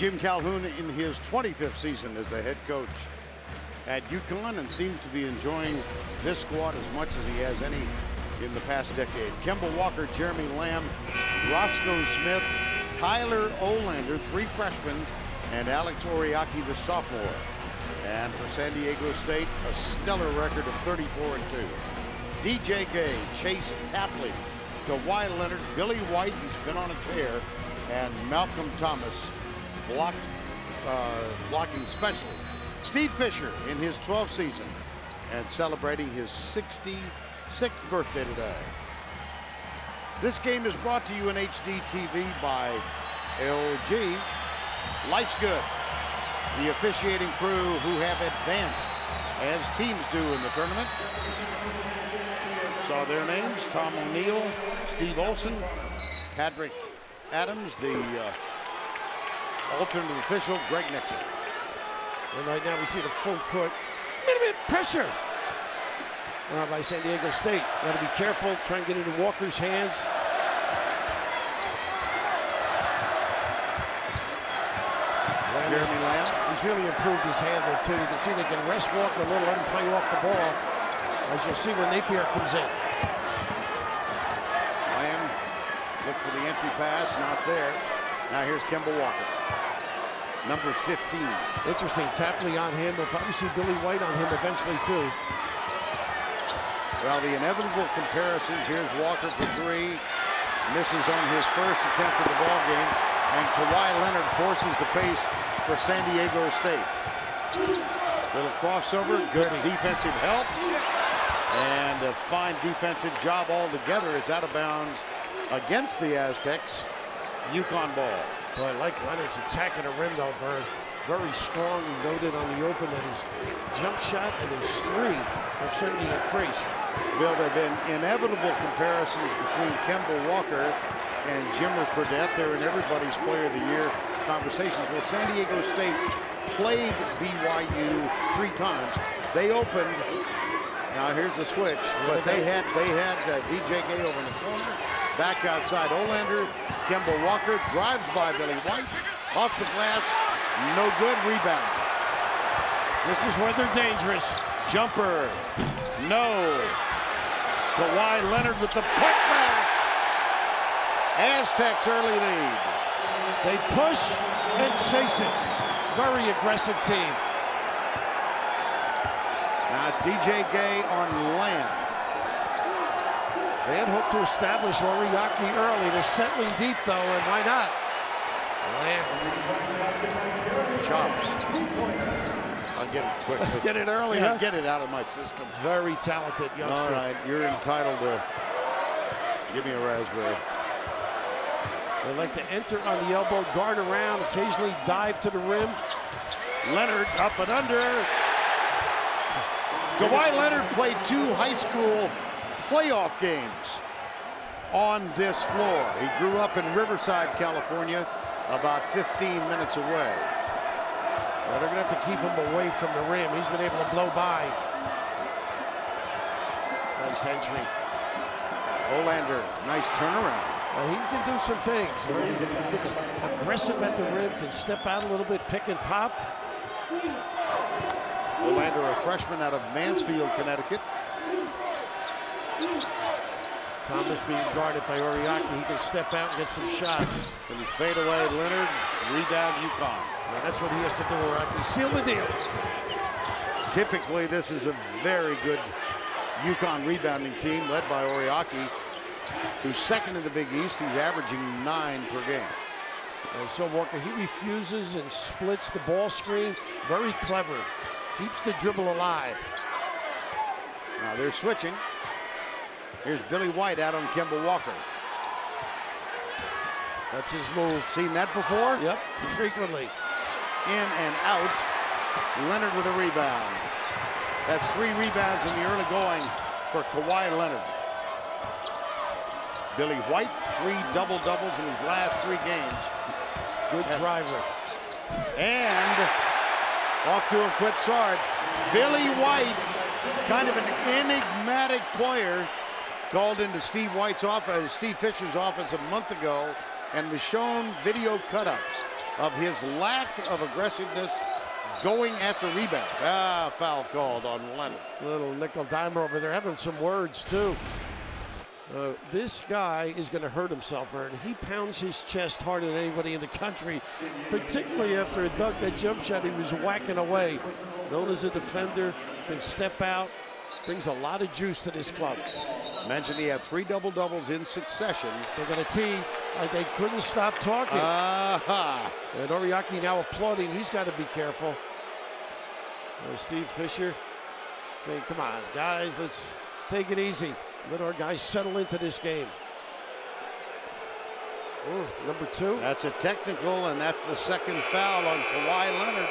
Jim Calhoun in his 25th season as the head coach at UConn and seems to be enjoying this squad as much as he has any in the past decade. Kemba Walker, Jeremy Lamb, Roscoe Smith, Tyler Olander, three freshmen, and Alex Oriakhi, the sophomore. And for San Diego State, a stellar record of 34-2. DJ Gay, Chase Tapley, Kawhi Leonard, Billy White, he's been on a tear, and Malcolm Thomas, blocking specialist. Steve Fisher in his 12th season and celebrating his 66th birthday today. This game is brought to you in HDTV by LG. Life's Good, the officiating crew who have advanced as teams do in the tournament. Saw their names: Tom O'Neill, Steve Olsen, Patrick Adams, the alternate official, Greg Nixon. And right now we see the full court. Minute pressure by San Diego State. Got to be careful, try and get into Walker's hands. Jeremy Lamb. He's really improved his handle, too. You can see they can rest Walker a little, let him play off the ball, as you'll see when Napier comes in. Lamb looked for the entry pass, not there. Now here's Kemba Walker, number 15. Interesting, Tapley on him. We'll probably see Billy White on him eventually, too. Well, the inevitable comparisons. Here's Walker for three. Misses on his first attempt at the ball game. And Kawhi Leonard forces the pace for San Diego State. Little crossover, good defensive help. And a fine defensive job altogether. It's out of bounds against the Aztecs. UConn ball. Well, I like Leonard's attack at the rim, though. Very strong and noted on the open, that his jump shot and his three have certainly increased. Well, there have been inevitable comparisons between Kemba Walker and Jimmer Fredette. They're in everybody's player of the year conversations. Well, San Diego State played BYU three times. They opened. Now here's the switch, but they had DJ Gay over in the corner. Back outside, Olander, Kemba Walker drives by Billy White, off the glass, no good, rebound. This is where they're dangerous. Jumper, no. Kawhi Leonard with the putback. Aztecs early lead. They push and chase it. Very aggressive team. Now it's DJ Gay on land. They had hoped to establish Oriakhi early. They're settling deep, though, and why not? Lamb. Chops. I'll get it quickly. Get it early, huh? Get it out of my system. Very talented youngster. All right, you're entitled to give me a raspberry. They like to enter on the elbow, guard around, occasionally dive to the rim. Leonard up and under. Kawhi Leonard played two high school playoff games on this floor. He grew up in Riverside, California, about 15 minutes away. Well, they're going to have to keep him away from the rim. He's been able to blow by. Nice entry. Olander, nice turnaround. Well, he can do some things. He gets aggressive at the rim, can step out a little bit, pick and pop. Olander, a freshman out of Mansfield, Connecticut. Thomas being guarded by Oriakhi. He can step out and get some shots. And he fade away, Leonard. Rebound, UConn. Now that's what he has to do, Oriakhi. Seal the deal. Typically, this is a very good UConn rebounding team led by Oriakhi, who's second in the Big East. He's averaging 9 per game. And so Walker, he refuses and splits the ball screen. Very clever. Keeps the dribble alive. Now they're switching. Here's Billy White out on Kemba Walker. That's his move. Seen that before? Yep, frequently. In and out. Leonard with a rebound. That's 3 rebounds in the early going for Kawhi Leonard. Billy White, 3 double-doubles in his last 3 games. Good driver. And off to a quick start. Billy White, kind of an enigmatic player. Called into Steve White's office, Steve Fisher's office a month ago, and was shown video cut-ups of his lack of aggressiveness going after rebound. Ah, foul called on Leonard. Little nickel dimer over there, having some words too. This guy is going to hurt himself, and he pounds his chest harder than anybody in the country, particularly after a dunk, that jump shot he was whacking away. Known as a defender, can step out, brings a lot of juice to this club. Mentioned he had 3 double-doubles in succession. They're going to tee like they couldn't stop talking. And Oriakhi now applauding. He's got to be careful. Steve Fisher saying, come on, guys, let's take it easy. Let our guys settle into this game. Ooh, number 2. That's a technical, and that's the 2nd foul on Kawhi Leonard.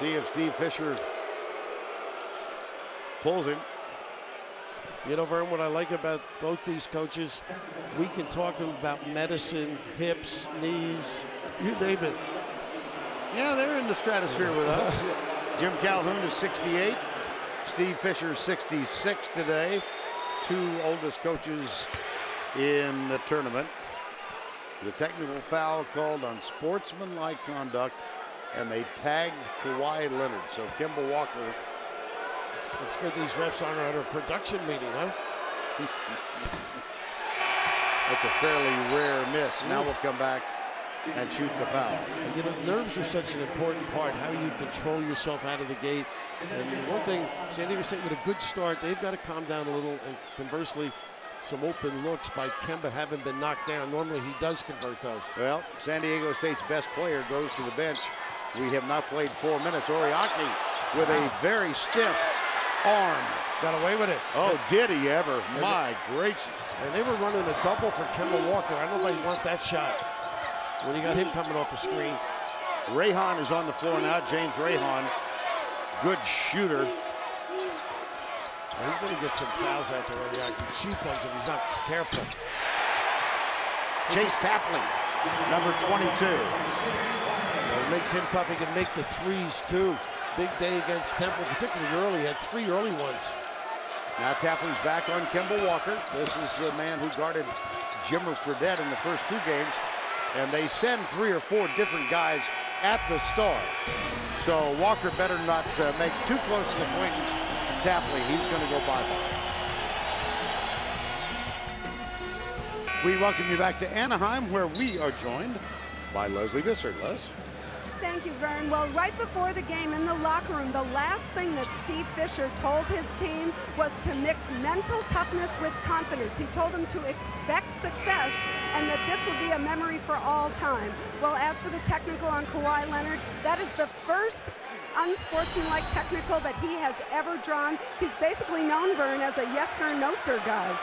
See if Steve Fisher pulls him. You know, Vern, what I like about both these coaches, we can talk to them about medicine, hips, knees, you name it. Yeah, they're in the stratosphere with us. Jim Calhoun is 68. Steve Fisher 66 today. 2 oldest coaches in the tournament. The technical foul called on sportsmanlike conduct, and they tagged Kawhi Leonard. So Kemba Walker. It's good these refs aren't at a production meeting, huh? That's a fairly rare miss. Now we'll come back and shoot the foul. You know, nerves are such an important part, how you control yourself out of the gate. And one thing, San Diego State with a good start, they've got to calm down a little, and conversely, some open looks by Kemba haven't been knocked down. Normally he does convert those. Well, San Diego State's best player goes to the bench. We have not played 4 minutes. Oriakhi with a very stiff arm. Got away with it. Oh, did he ever. My gracious. And they were running a double for Kemba Walker. I don't know if they want that shot when you got him coming off the screen. Rayhan is on the floor now. James Rayhan, good shooter. He's going to get some fouls out there. Oriakhi, cheap ones if he's not careful. Chase Tapley, number 22. Well, it makes him tough. He can make the threes too. Big day against Temple, particularly early. He had 3 early ones. Now Tapley's back on Kemba Walker. This is the man who guarded Jimmer Fredette in the first 2 games. And they send 3 or 4 different guys at the start. So Walker better not make too close an acquaintance to Tapley. He's going to go bye-bye. We welcome you back to Anaheim, where we are joined by Leslie Visser. Les. Thank you, Vern. Well, right before the game in the locker room, the last thing that Steve Fisher told his team was to mix mental toughness with confidence. He told them to expect success and that this would be a memory for all time. Well, as for the technical on Kawhi Leonard, that is the first unsportsmanlike technical that he has ever drawn. He's basically known, Vern, as a yes sir, no sir guy.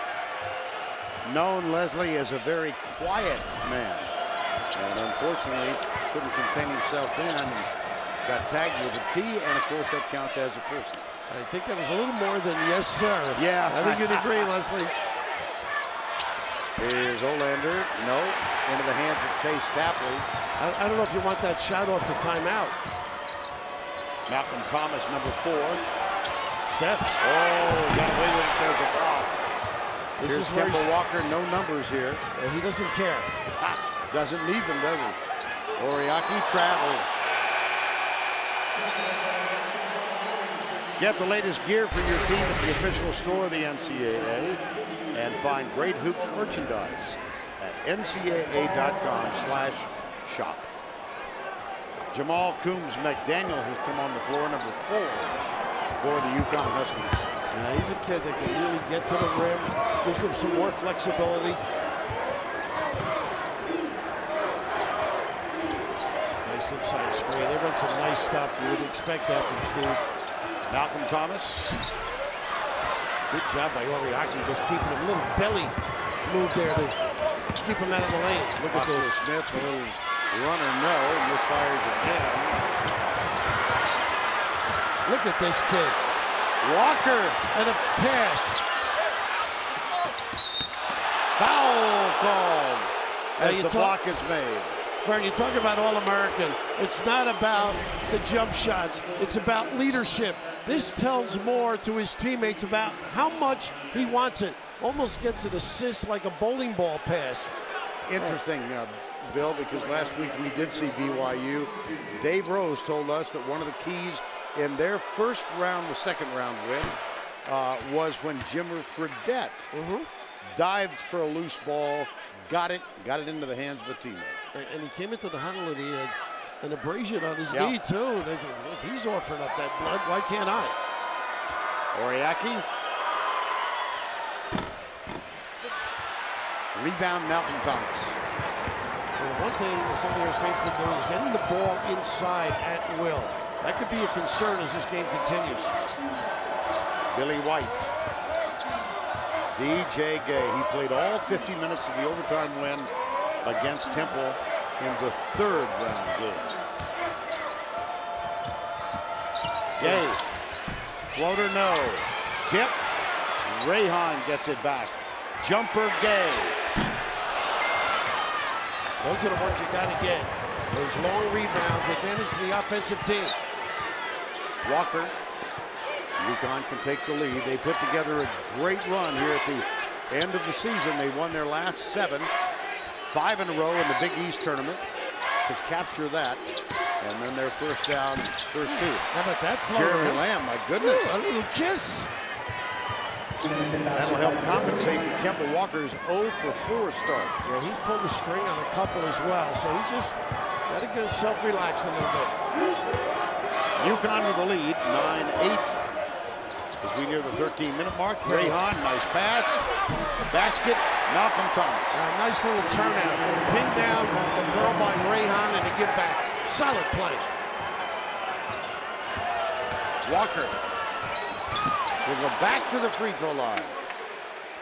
Known, Leslie, as a very quiet man. And unfortunately, couldn't contain himself then and got tagged with a T, and of course that counts as a person. I think that was a little more than yes, sir. Yeah. I think you'd agree, Leslie. Here's Olander. No. Into the hands of Chase Tapley. I don't know if you want that shot off the timeout. Malcolm Thomas, number 4. Steps. Oh, got away with it. There's a foul. Here's Kemba Walker. No numbers here. And he doesn't care. Doesn't need them, does he? Oriakhi travels. Get the latest gear for your team at the official store of the NCAA and find great hoops merchandise at ncaa.com/shop. Jamal Coombs McDaniel has come on the floor, number 4 for the UConn Huskies. Yeah, he's a kid that can really get to the rim, gives him some more flexibility. Inside screen. They run some nice stuff. You would expect that from Steve. Malcolm Thomas. Good job by Oriakhi, just keeping a little belly move there to keep him out of the lane. Look at this. Smith, a little runner, no, and misfires again. Look at this kid. Walker and a pass. Foul call as the block is made. Vern, you talk about All-American. It's not about the jump shots. It's about leadership. This tells more to his teammates about how much he wants it. Almost gets an assist like a bowling ball pass. Interesting Bill, because last week we did see BYU. Dave Rose told us that one of the keys in their first round, the second round win, was when Jimmer Fredette dived for a loose ball, got it into the hands of a teammate. And he came into the huddle and he had an abrasion on his knee, too. And they said, well, if he's offering up that blood, why can't I? Oriakhi. Rebound, Malcolm Thomas. Well, one thing some of the Saints been doing is getting the ball inside at will. That could be a concern as this game continues. Billy White. DJ Gay. He played all 50 minutes of the overtime win against Temple in the third round game. Gay. Floater, no. Tip. Rayhan gets it back. Jumper, Gay. Those are the ones you gotta get. Those long rebounds advantage to the offensive team. Walker. UConn can take the lead. They put together a great run here at the end of the season. They won their last 7, 5 in a row in the Big East tournament to capture that. And then their first down, first two. How about that flow? Jeremy Lamb, my goodness. Ooh, a little kiss. That'll help compensate for Kemba Walker's 0 for 4 start. Yeah, he's pulled a string on a couple as well, so he's just got to get himself relaxed a little bit. UConn with the lead, 9-8. As we near the 13-minute mark, Rayhan, nice pass. Basket, Malcolm Thomas. Nice little turnout. Pinned down, the throw by Rayhan and a give back. Solid play. Walker. We'll go back to the free throw line.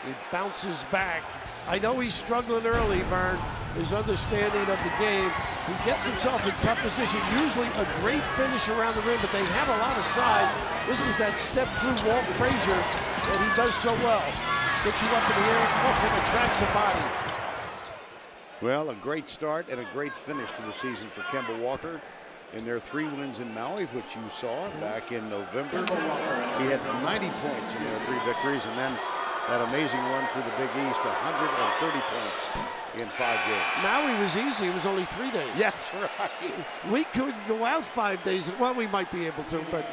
He bounces back. I know he's struggling early, Vern. His understanding of the game. He gets himself in tough position. Usually a great finish around the rim, but they have a lot of size. This is that step through Walt Frazier that he does so well. Gets you up in the air and attracts a body. Well, a great start and a great finish to the season for Kemba Walker. In their 3 wins in Maui, which you saw back in November. He had 90 points in their 3 victories, and then that amazing run through the Big East, 130 points in 5 games. Maui was easy. It was only 3 days. Yes, right. We couldn't go out 5 days. Well, we might be able to, but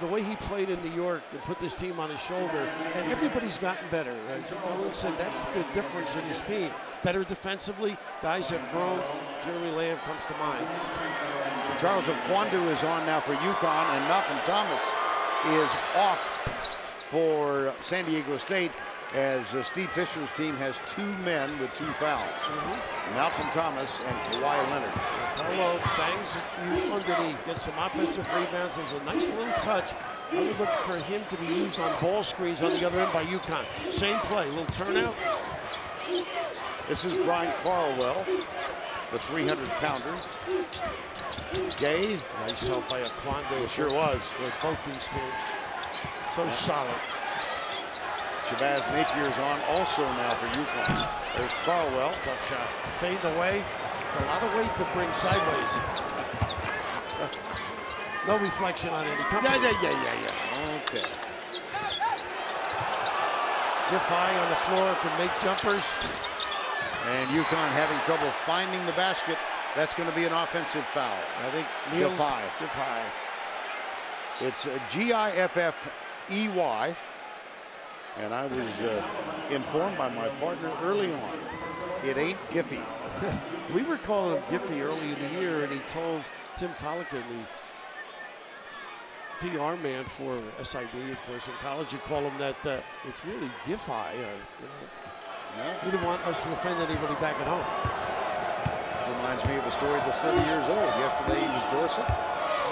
the way he played in New York and put this team on his shoulder, and everybody's gotten better. Jamal said that's the difference in his team. Better defensively. Guys have grown. Jeremy Lamb comes to mind. Charles Okwandu is on now for UConn, and Malcolm Thomas is off for San Diego State, as Steve Fisher's team has 2 men with 2 fouls. Malcolm Thomas and Kawhi Leonard. Hello, bangs you underneath, gets some offensive rebounds. There's a nice little touch. I would look for him to be used on ball screens on the other end by UConn. Same play, little turnout. This is Brian Carlwell, the 300-pounder. Gay. Nice help by Okwandu. It sure was. With both these teams. So solid. Shabazz Napier is on also now for UConn. There's Carlwell. Tough shot. Fade away. It's a lot of weight to bring sideways. No reflection on any company. Yeah. Okay. Giffey on the floor can make jumpers. And UConn having trouble finding the basket. That's going to be an offensive foul. I think Niels Giffey. It's Giffey. And I was informed by my partner early on, it ain't Giffey. We were calling him Giffey early in the year, and he told Tim Tolican, the PR man for SID, of course, in college, you call him that it's really Giffey. You didn't want us to offend anybody back at home. Reminds me of a story that's 30 years old. Yesterday he was Dorsett.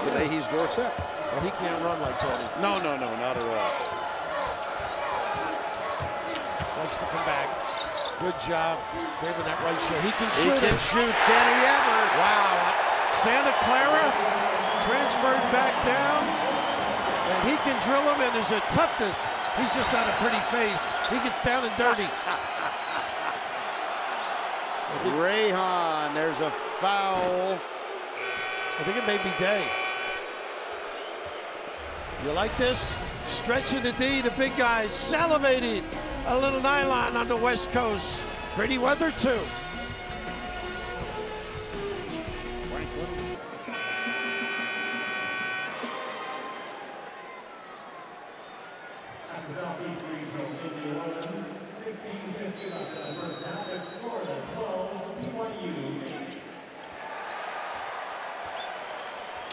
Today he's Dorsett. Well, he can't run like Tony. No, not at all. Likes to come back. Good job. Favoring that right shot. He can shoot. Can he ever? Wow. Santa Clara transferred back down. And he can drill him, and there's a toughness. He's just not a pretty face. He gets down and dirty. Rayhan, there's a foul. I think it may be Day. You like this? Stretching the D, the big guy salivating. A little nylon on the West Coast. Pretty weather, too.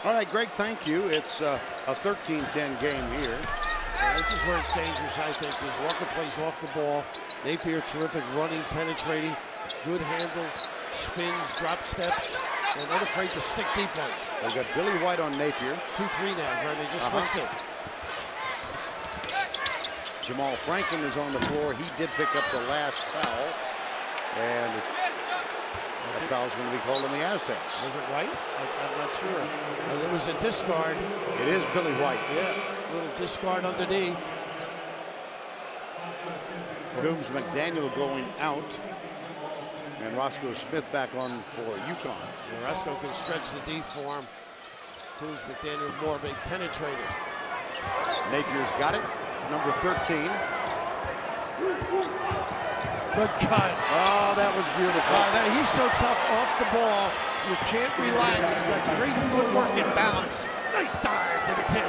All right, Greg, thank you. It's a 13-10 game here. This is where it's dangerous, I think, because Walker plays off the ball. Napier, terrific running, penetrating, good handle, spins, drop steps, and unafraid to stick deep ones. They've got Billy White on Napier. 2-3 now, right? They just switched it. Jamal Franklin is on the floor. He did pick up the last foul. And that foul's going to be called on the Aztecs. Was it White? I'm not sure. Well, it was a discard. It is Billy White. Yeah, little discard underneath. Coombs McDaniel going out. And Roscoe Smith back on for UConn. And Roscoe can stretch the D form. Coombs McDaniel more of a penetrator. Napier's got it. Number 13. Good cut. Oh, that was beautiful. He's so tough off the ball. You can't relax. He's got great footwork and balance. Nice dive to the 10.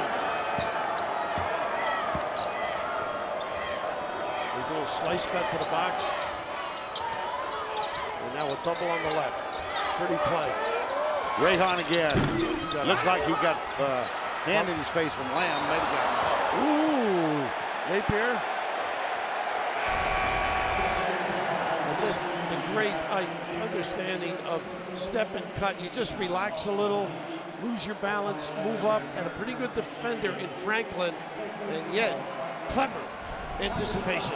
There's a little slice cut to the box. And now a double on the left. Pretty play. Rayhan again. Looks like he got hand in his face from Lamb. Maybe got him. Ooh. Napier. Just the great understanding of step and cut. You just relax a little, lose your balance, move up, and a pretty good defender in Franklin, and yet clever anticipation.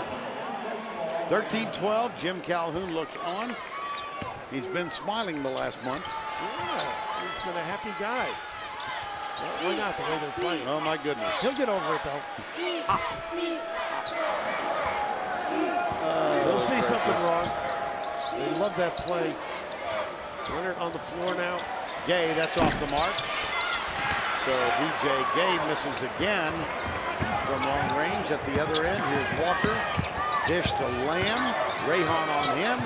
13-12, Jim Calhoun looks on. He's been smiling the last month. Yeah, he's been a happy guy. Why not the way they're playing? Oh, my goodness. He'll get over it, though. They'll see something wrong. They love that play. Leonard on the floor now. Gay, that's off the mark. So DJ Gay misses again from long range at the other end. Here's Walker. Dish to Lamb. Rayhan on him.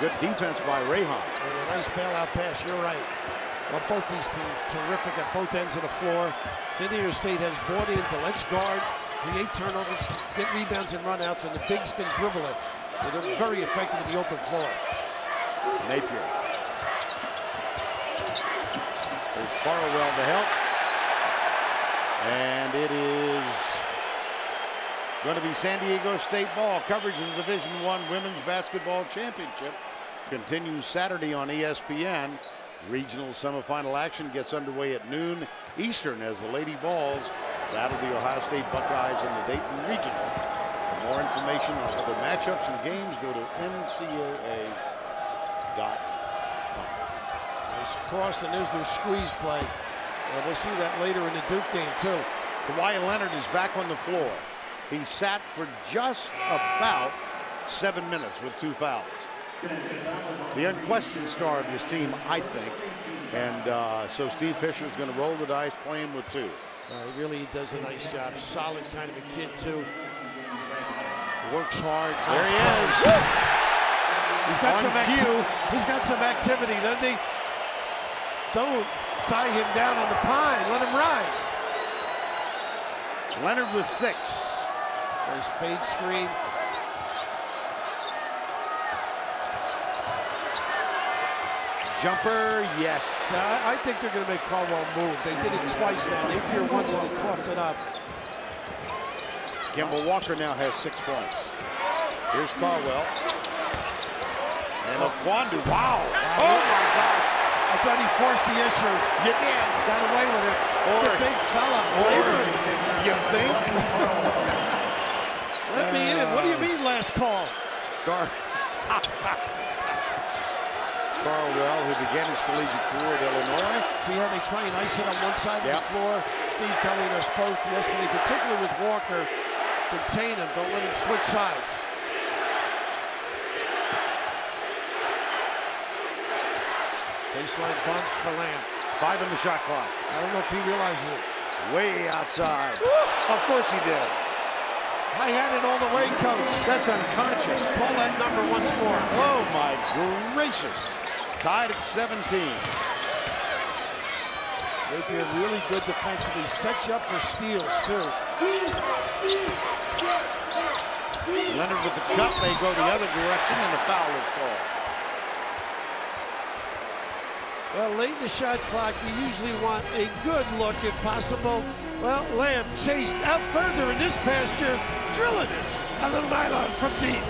Good defense by Rayhan. And a nice bailout pass, you're right. Well, both these teams terrific at both ends of the floor. San Diego State has bought into let's guard, create turnovers, get rebounds and runouts, and the bigs can dribble it. So they're very effective in the open floor. Napier. There's Carlwell to help. And it is going to be San Diego State ball. Coverage of the Division I Women's Basketball Championship continues Saturday on ESPN. Regional semifinal action gets underway at noon Eastern as the Lady Vols battle the Ohio State Buckeyes in the Dayton Regional. For more information on other matchups and games, go to ncaa.com. Nice cross, and there's their squeeze play. And we'll see that later in the Duke game, too. Kawhi Leonard is back on the floor. He sat for just about 7 minutes with two fouls. The unquestioned star of this team, I think. And so Steve Fisher is going to roll the dice, playing with two. He really does a nice job. Solid kind of a kid, too. Works hard. There he is. He's got some activity. He's got some activity, doesn't he? Don't tie him down on the pine. Let him rise. Leonard with 6. There's fade screen. Jumper, yes. Now, I think they're going to make Carlwell move. They did it twice now. Napier once and they coughed it up. Kemba Walker now has 6 points. Here's Carlwell. And Okwandu, wow. Oh, my gosh. I thought he forced the issue. You did. Got away with it. Or the big fella. You think? Let me in. What do you mean last call? Carlwell, who began his collegiate career at Illinois. See how they try and ice it on one side of the floor? Steve telling us both yesterday, particularly with Walker, contain him, don't let him switch sides. Baseline bump for Lamb. 5 on the shot clock. I don't know if he realizes it. Way outside. Woo! Of course he did. I had it all the way, Coach. That's unconscious. Call that number once more. Oh, my gracious. Tied at 17. They've been really good defensively. Sets you up for steals, too. Leonard with the cut. They go the other direction, and the foul is called. Well, late in the shot clock, you usually want a good look if possible. Well, Lamb chased out further in this pasture, drilling it. A little nylon from deep.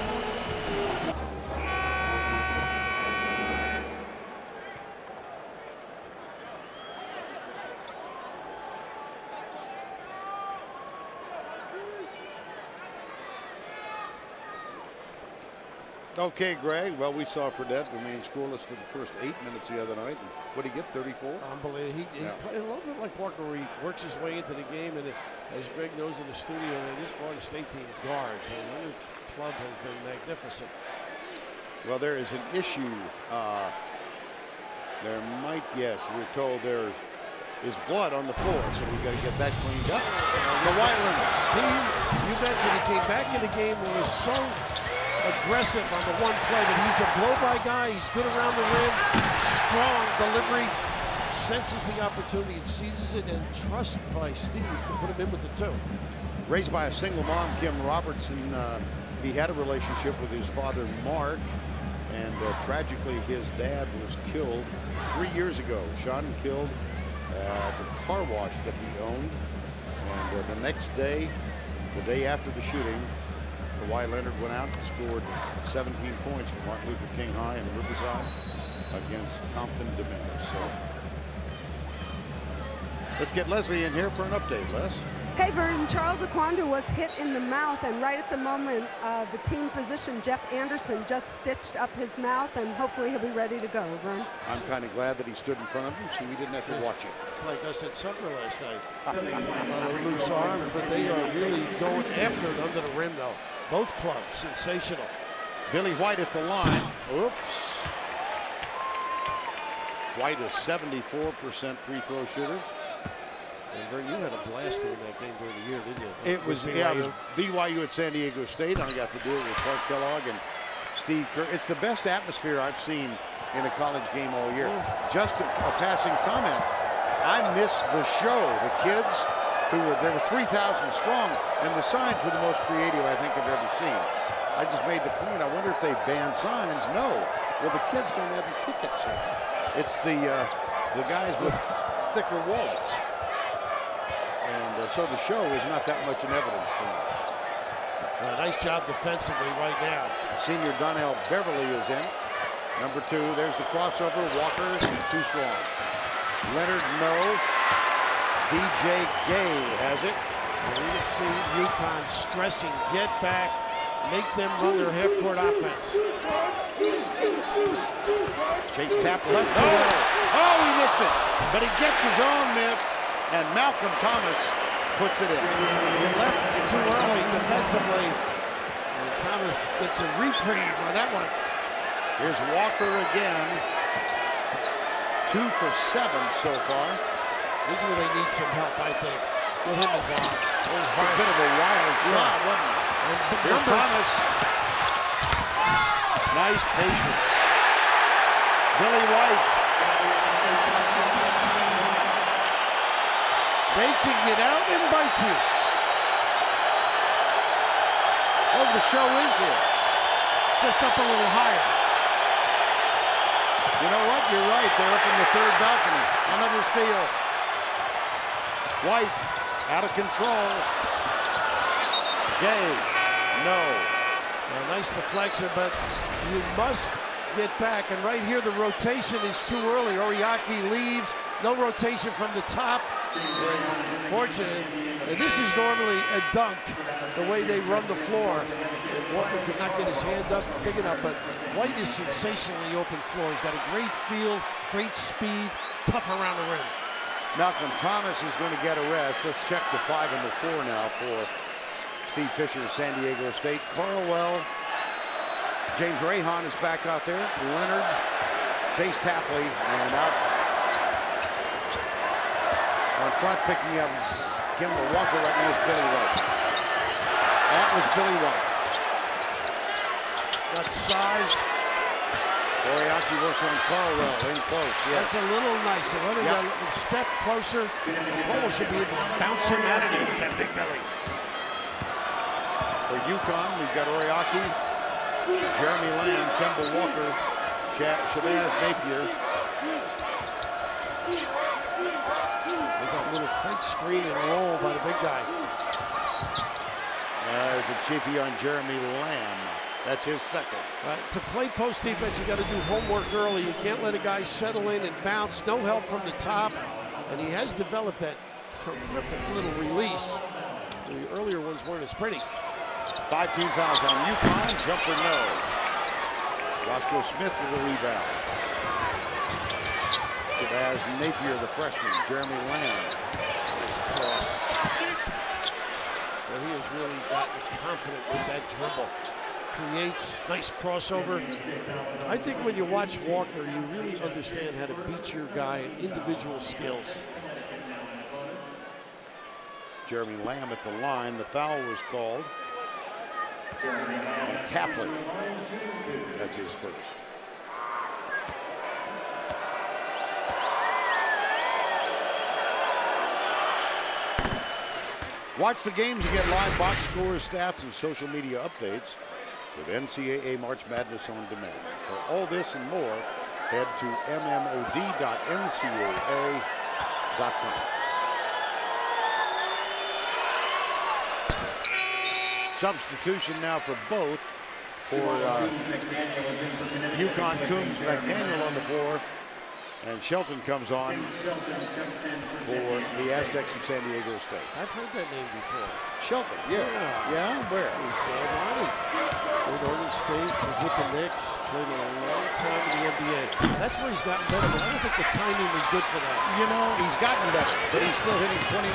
Okay, Greg. Well, we saw Fredette remain scoreless for the first 8 minutes the other night. What did he get, 34? Unbelievable. He played a little bit like Walker, where he works his way into the game. And as Greg knows in the studio, this Florida State team guards. And Leonard's club has been magnificent. Well, there is an issue. There might, yes, we're told there is blood on the floor, so we've got to get that cleaned up. Kawhi Leonard. You mentioned he came back in the game and was so aggressive on the one play, but he's a blow-by guy. He's good around the rim, strong delivery, senses the opportunity and seizes it, and trust by Steve to put him in with the two. Raised by a single mom, Kim Robertson, he had a relationship with his father, Mark, and tragically his dad was killed 3 years ago. Shot and killed at a car wash that he owned, and the next day, the day after the shooting, Kawhi Leonard went out and scored 17 points for Martin Luther King High in Riverside against Compton Dominguez. So let's get Leslie in here for an update, Les. Hey, Vernon. Charles Okwandu was hit in the mouth, and right at the moment, the team physician, Jeff Anderson, just stitched up his mouth, and hopefully he'll be ready to go, Vernon. I'm kind of glad that he stood in front of him, so we didn't have to watch it. It's like us at supper last night. A loose arm, but they are really going after it under the rim, though. Both clubs, sensational. Billy White at the line. Oops. White is 74% free throw shooter. And Vern, you had a blast during that game during the year, didn't you? It was BYU at San Diego State. I got to do it with Clark Kellogg and Steve Kerr. It's the best atmosphere I've seen in a college game all year. Just a passing comment. I missed the show. The kids. There were 3,000 strong, and the signs were the most creative I think I've ever seen. I just made the point, I wonder if they banned signs. No. Well, the kids don't have the tickets here. It's the guys with thicker wallets. And so the show is not that much in evidence tonight. Nice job defensively right now. Senior Donnell Beverly is in. Number two, there's the crossover. Walker, too strong. Leonard, no. DJ Gay has it. And we can see UConn stressing, get back, make them run their half-court offense. Chase Tapley left to it. Oh, he missed it. But he gets his own miss, and Malcolm Thomas puts it in. He left too early defensively, and Thomas gets a reprieve on that one. Here's Walker again. 2 for 7 so far. This is where they need some help, I think. With him involved. It was a bit of a wild shot, wasn't it? Here's Thomas. Nice patience. Billy White. They can get out and bite you. Oh, the show is here. Just up a little higher. You know what? You're right. They're up in the third balcony. Another steal. White, out of control. Gay, no. Well, nice deflection, but you must get back. And right here, the rotation is too early. Oriakhi leaves. No rotation from the top. Fortunate. And this is normally a dunk, the way they run the floor. And Walker could not get his hand up big enough, but White is sensationally open floor. He's got a great feel, great speed, tough around the rim. Malcolm Thomas is going to get a rest. Let's check the 5 and the 4 now for Steve Fisher, San Diego State. Carlwell, James Rayhan is back out there. Leonard, Chase Tapley, and out on front picking up Kemba Walker right now is Billy White. That was Billy White. Got size. Oriakhi works on Carlwell in close. Yes. That's a little nicer. Whether yep. A step closer, Cole should be able to bounce him out of there with that big belly. For UConn, we've got Oriakhi, Jeremy Lamb, Kemba Walker, Shabazz Napier, There's that little fake screen and roll by the big guy. There's a cheapie on Jeremy Lamb. That's his second. To play post defense, you got to do homework early. You can't let a guy settle in and bounce. No help from the top. And he has developed that terrific little release. The earlier ones weren't as pretty. 5 team fouls on UConn. Jumper no. Roscoe Smith with the rebound. Shabazz Napier, the freshman. Jeremy Lamb. Well, he has really gotten confident with that dribble. Creates nice crossover. I think when you watch Walker, you really understand how to beat your guy in individual skills. Jeremy Lamb at the line. The foul was called. Tapley. That's his first. Watch the games and get live box scores, stats, and social media updates with NCAA March Madness on demand. For all this and more, head to mmod.ncaa.com. Substitution now for both. For UConn, Coombs McDaniel on the floor, and Shelton comes on for the Aztecs in San Diego State. I've heard that name before. Shelton, yeah, where? He's At Oregon State, was with the Knicks, played a long time in the NBA. That's where he's gotten better, but I don't think the timing was good for that. You know, he's gotten better, but he's still hitting 29%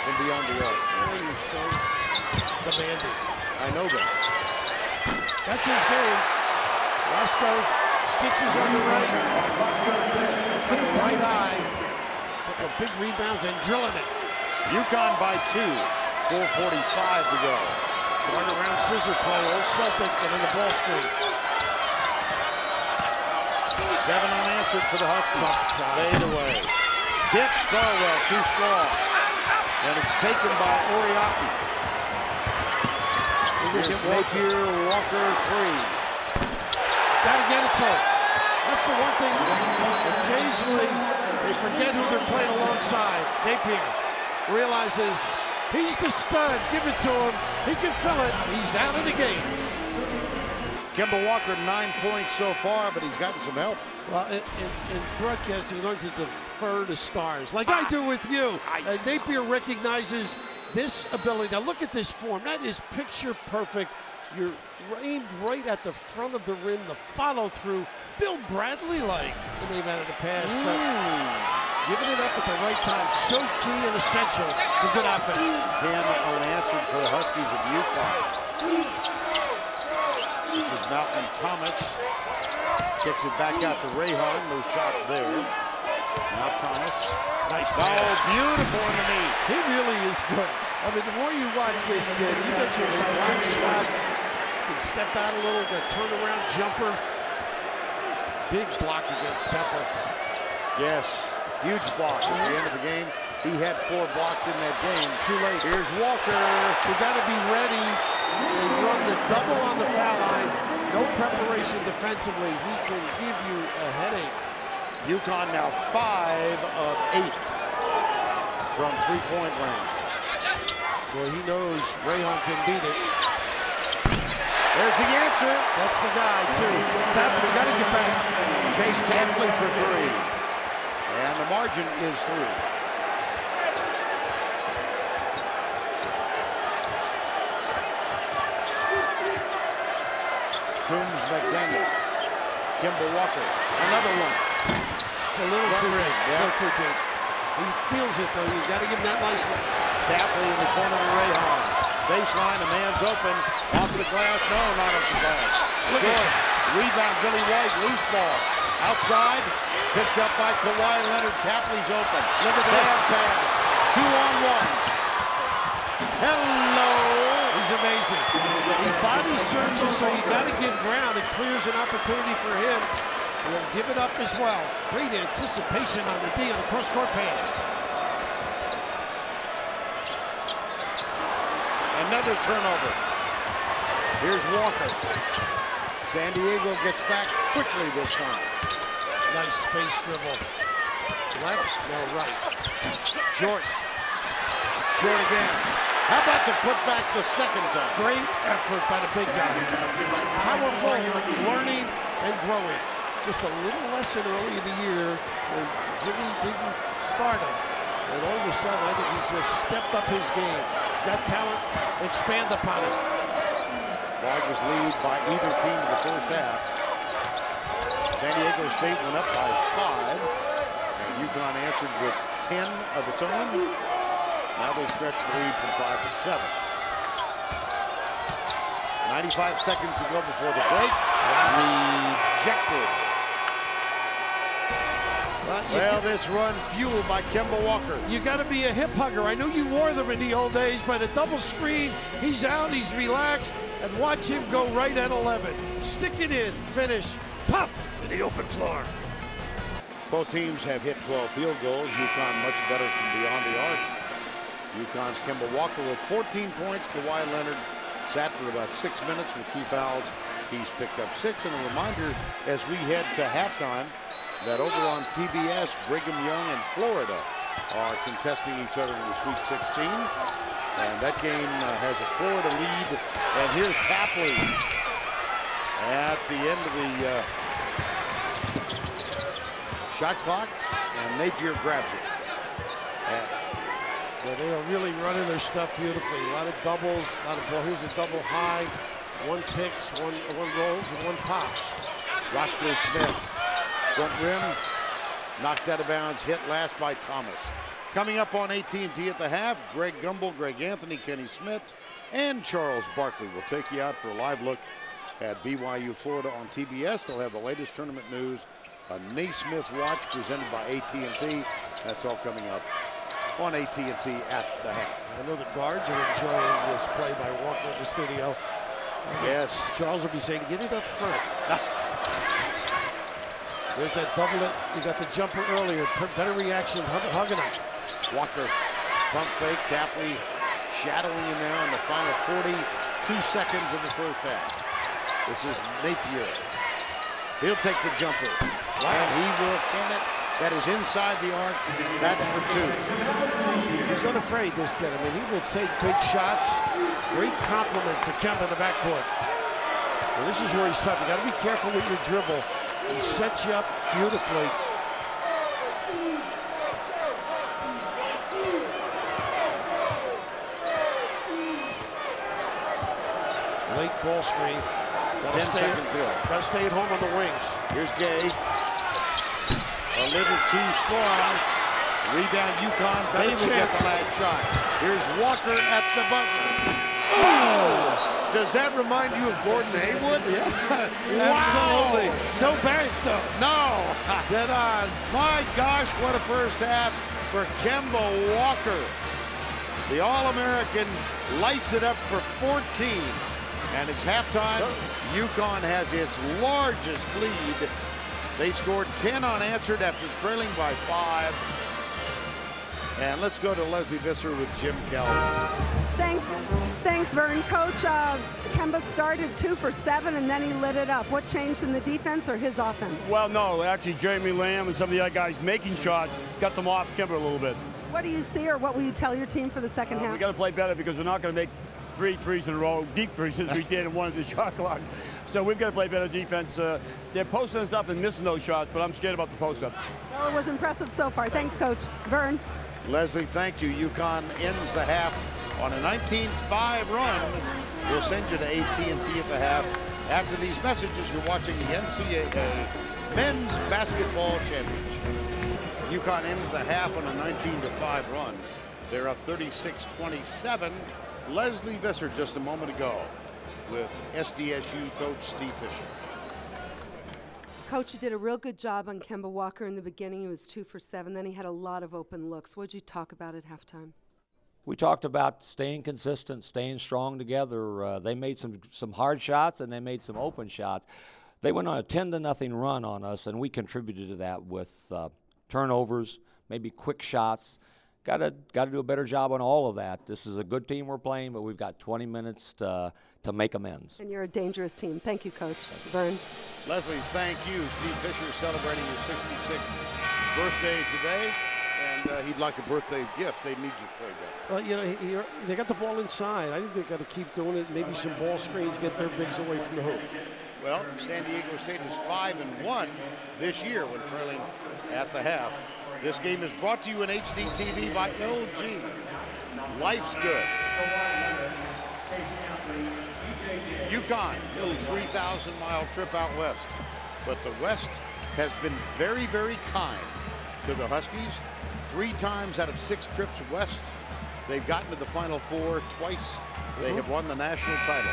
from beyond the arc. Oh, you're so demanding. I know that. That's his game. Roscoe stitches on the right. Put a right eye. Couple of big rebounds and drilling it. UConn by 2. 4:45 to go. Run around scissor play. Old Celtic and in the ball screen. 7 unanswered for the Huskies. Fade away. Dick Carlwell too strong. And it's taken by Oriakhi. Napier, Walker, 3. Gotta get it to him. That's the one thing. Occasionally, they forget who they're playing alongside. Napier realizes he's the stud. Give it to him. He can fill it. He's out of the game. Kemba Walker, 9 points so far, but he's gotten some help. Well, in broadcasting, you learn to defer to stars, like I do with you. Napier recognizes this ability. Now look at this form. That is picture perfect. You're aimed right at the front of the rim. The follow-through, Bill Bradley-like. The name out of the pass, but giving it up at the right time. So key and essential for good offense. 10 unanswered for the Huskies of UConn. This is Malcolm Thomas. Kicks it back out to Rayhan. No shot there. Now Thomas. Nice ball. Oh, beautiful underneath. He really is good. I mean, the more you watch this kid, you get your long shots. You can step out a little, that turnaround jumper. Big block against Temple. Yes, huge block at the end of the game. He had 4 blocks in that game. Too late. Here's Walker. You got to be ready. They run the double on the foul line. No preparation defensively. He can give you a headache. UConn now 5 of 8 from three-point land. Well, he knows Rayhan can beat it. There's the answer. That's the guy, too. Tapley, got to get back. Chase Tapley for 3. And the margin is 3. Coombs McDaniel. Kemba Walker. Another one. It's a little too big. He feels it, though. You got to give him that license. Tapley in the corner to Rayhan. Baseline, a man's open. Off the glass. No, not off the glass. Good. Rebound, Billy White. Loose ball. Outside. Picked up by Kawhi Leonard. Tapley's open. Look at this. Pass. 2 on 1. Hello. He's amazing. He body searches, so you got to give ground. It clears an opportunity for him. He'll give it up as well. Great anticipation on the D on a cross-court pass. Another turnover. Here's Walker. San Diego gets back quickly this time. Nice space dribble. Left, no, right. Jordan. Short again. How about to put back the second time? Great effort by the big guy. Powerful, learning, and growing. Just a little lesson early in the year when Jimmy didn't start him. And all of a sudden, I think he's just stepped up his game. He's got talent. Expand upon it. Largest lead by either team in the first half. San Diego State went up by 5. And UConn answered with 10 of its own. Now they stretch the lead from 5 to 7. 95 seconds to go before the break. Rejected. Well, this run fueled by Kemba Walker. You got to be a hip hugger. I know you wore them in the old days, but a double screen, he's out, he's relaxed, and watch him go right at 11. Stick it in, finish, top in the open floor. Both teams have hit 12 field goals. UConn much better from beyond the arc. UConn's Kemba Walker with 14 points. Kawhi Leonard sat for about 6 minutes with 2 fouls. He's picked up 6. And a reminder as we head to halftime that over on TBS, Brigham Young and Florida are contesting each other in the Sweet 16. And that game has a Florida lead. And here's Tapley at the end of the shot clock. And Napier grabs it. So they are really running their stuff beautifully. A lot of doubles, a lot of, well, here's a double high, one picks, one rolls, and one pops. Roscoe Smith, front rim, knocked out of bounds, hit last by Thomas. Coming up on AT&T at the half, Greg Gumbel, Greg Anthony, Kenny Smith, and Charles Barkley will take you out for a live look at BYU Florida on TBS. They'll have the latest tournament news, a Naismith watch presented by AT&T. That's all coming up on AT&T at the half. I know the guards are enjoying this play by Walker in the studio. Yes. Charles will be saying, get it up front. There's that double it. You got the jumper earlier. Better reaction. Hugging it. Walker, pump fake. Tapley shadowing him now in the final 42 seconds of the first half. This is Napier. He'll take the jumper. Wow. And he will can it. That is inside the arc. That's for 2. He's unafraid, this kid. I mean, he will take big shots. Great compliment to Kemba in the backcourt. And this is where he's tough. You got to be careful with your dribble. He sets you up beautifully. Late ball screen. Got to stay at home on the wings. Here's Gay. A little too strong. Rebound UConn. They will get the last shot. Here's Walker at the buzzer. Oh! Does that remind you of Gordon Haywood? Yeah. Absolutely. No bank, though. No. Dead on. My gosh, what a first half for Kemba Walker. The All-American lights it up for 14. And it's halftime. UConn has its largest lead. They scored 10 unanswered after trailing by 5. And let's go to Leslie Visser with Jim Calhoun. Thanks, Vern. Coach, Kemba started 2 for 7, and then he lit it up. What changed in the defense or his offense? Well, no, actually, Jeremy Lamb and some of the other guys making shots got them off Kemba a little bit. What do you see, or what will you tell your team for the second half? We got to play better because we're not going to make 3 threes in a row, deep threes, as we did in one of the shot clock. So we've got to play better defense. They're posting us up and missing those shots, but I'm scared about the post-ups. Well, it was impressive so far. Thanks, Coach. Vern. Leslie, thank you. UConn ends the half on a 19-5 run. We'll send you to AT&T at the half. After these messages, you're watching the NCAA Men's Basketball Championship. UConn ended the half on a 19-5 run. They're up 36-27. Leslie Visser just a moment ago with SDSU coach Steve Fisher. Coach, you did a real good job on Kemba Walker in the beginning. He was 2 for 7. Then he had a lot of open looks. What did you talk about at halftime? We talked about staying consistent, staying strong together. They made some hard shots, and they made some open shots. They went on a 10-0 run on us, and we contributed to that with turnovers, maybe quick shots. Got to do a better job on all of that. This is a good team we're playing, but we've got 20 minutes to make amends. And you're a dangerous team. Thank you, Coach. Vern. Leslie, thank you. Steve Fisher celebrating his 66th birthday today, and he'd like a birthday gift. They need you to play that. Well, you know, they got the ball inside. I think they've got to keep doing it. Maybe some ball screens, get their bigs away from the hoop. Well, San Diego State is 5-1 this year when trailing at the half. This game is brought to you in HD TV by LG. Life's good. UConn, little 3,000-mile trip out west. But the West has been very, very kind to the Huskies. 3 times out of 6 trips west, they've gotten to the Final Four twice. They have won the national title.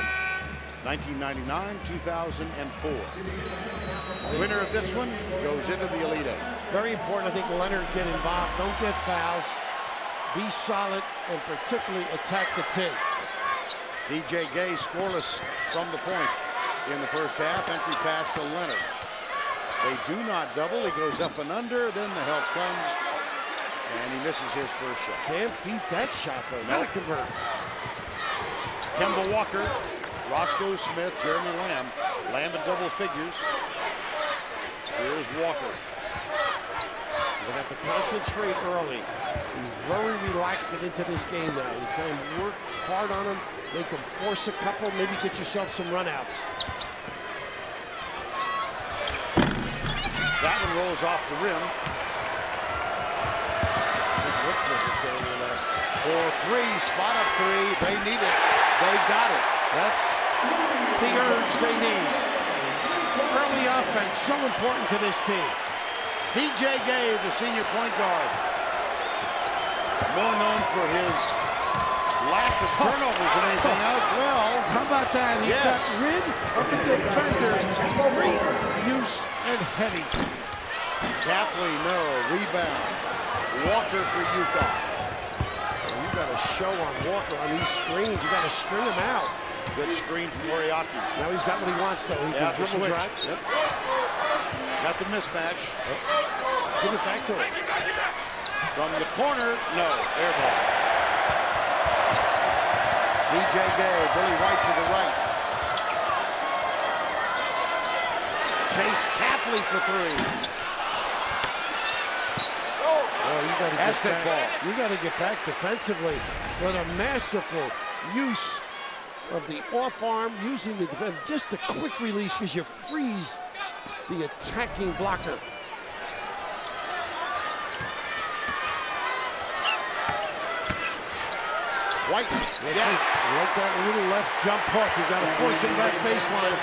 1999, 2004. The winner of this one goes into the Elite Eight. Very important, I think, Leonard get involved. Don't get fouls. Be solid, and particularly attack the tip. DJ Gay scoreless from the point in the first half. Entry pass to Leonard. They do not double. He goes up and under. Then the help comes, and he misses his first shot. Can't beat that shot, though. Not a convert. Kemba Walker, Roscoe Smith, Jeremy Lamb. Lamb at double figures. Here's Walker. They have to concentrate early. He's very relaxed and into this game now. You try and work hard on him, make him force a couple, maybe get yourself some runouts. That one rolls off the rim. For 3, spot up 3. They need it. They got it. That's the urge they need. Early offense, so important to this team. DJ Gay, the senior point guard, well known for his lack of turnovers and anything else. Well, how about that? He got rid of the defender. Great use and heady. Tapley, no rebound. Walker for UConn. Well, you got a show on Walker on these screens. You got to string him out. Good screen from Oriakhi. Now he's got what he wants, though. He can dribble drive. Yep. Got the mismatch. Give it back to him. From the corner, no. Air ball. DJ Gay, Billy White to the right. Chase Tapley for 3. Oh, you got to get back. Ball. You got to get back defensively. What a masterful use of the off arm, using the defense. Just a quick release because you freeze the attacking blocker. White. Yes. Like that little left jump hook. You got to force him back baseline.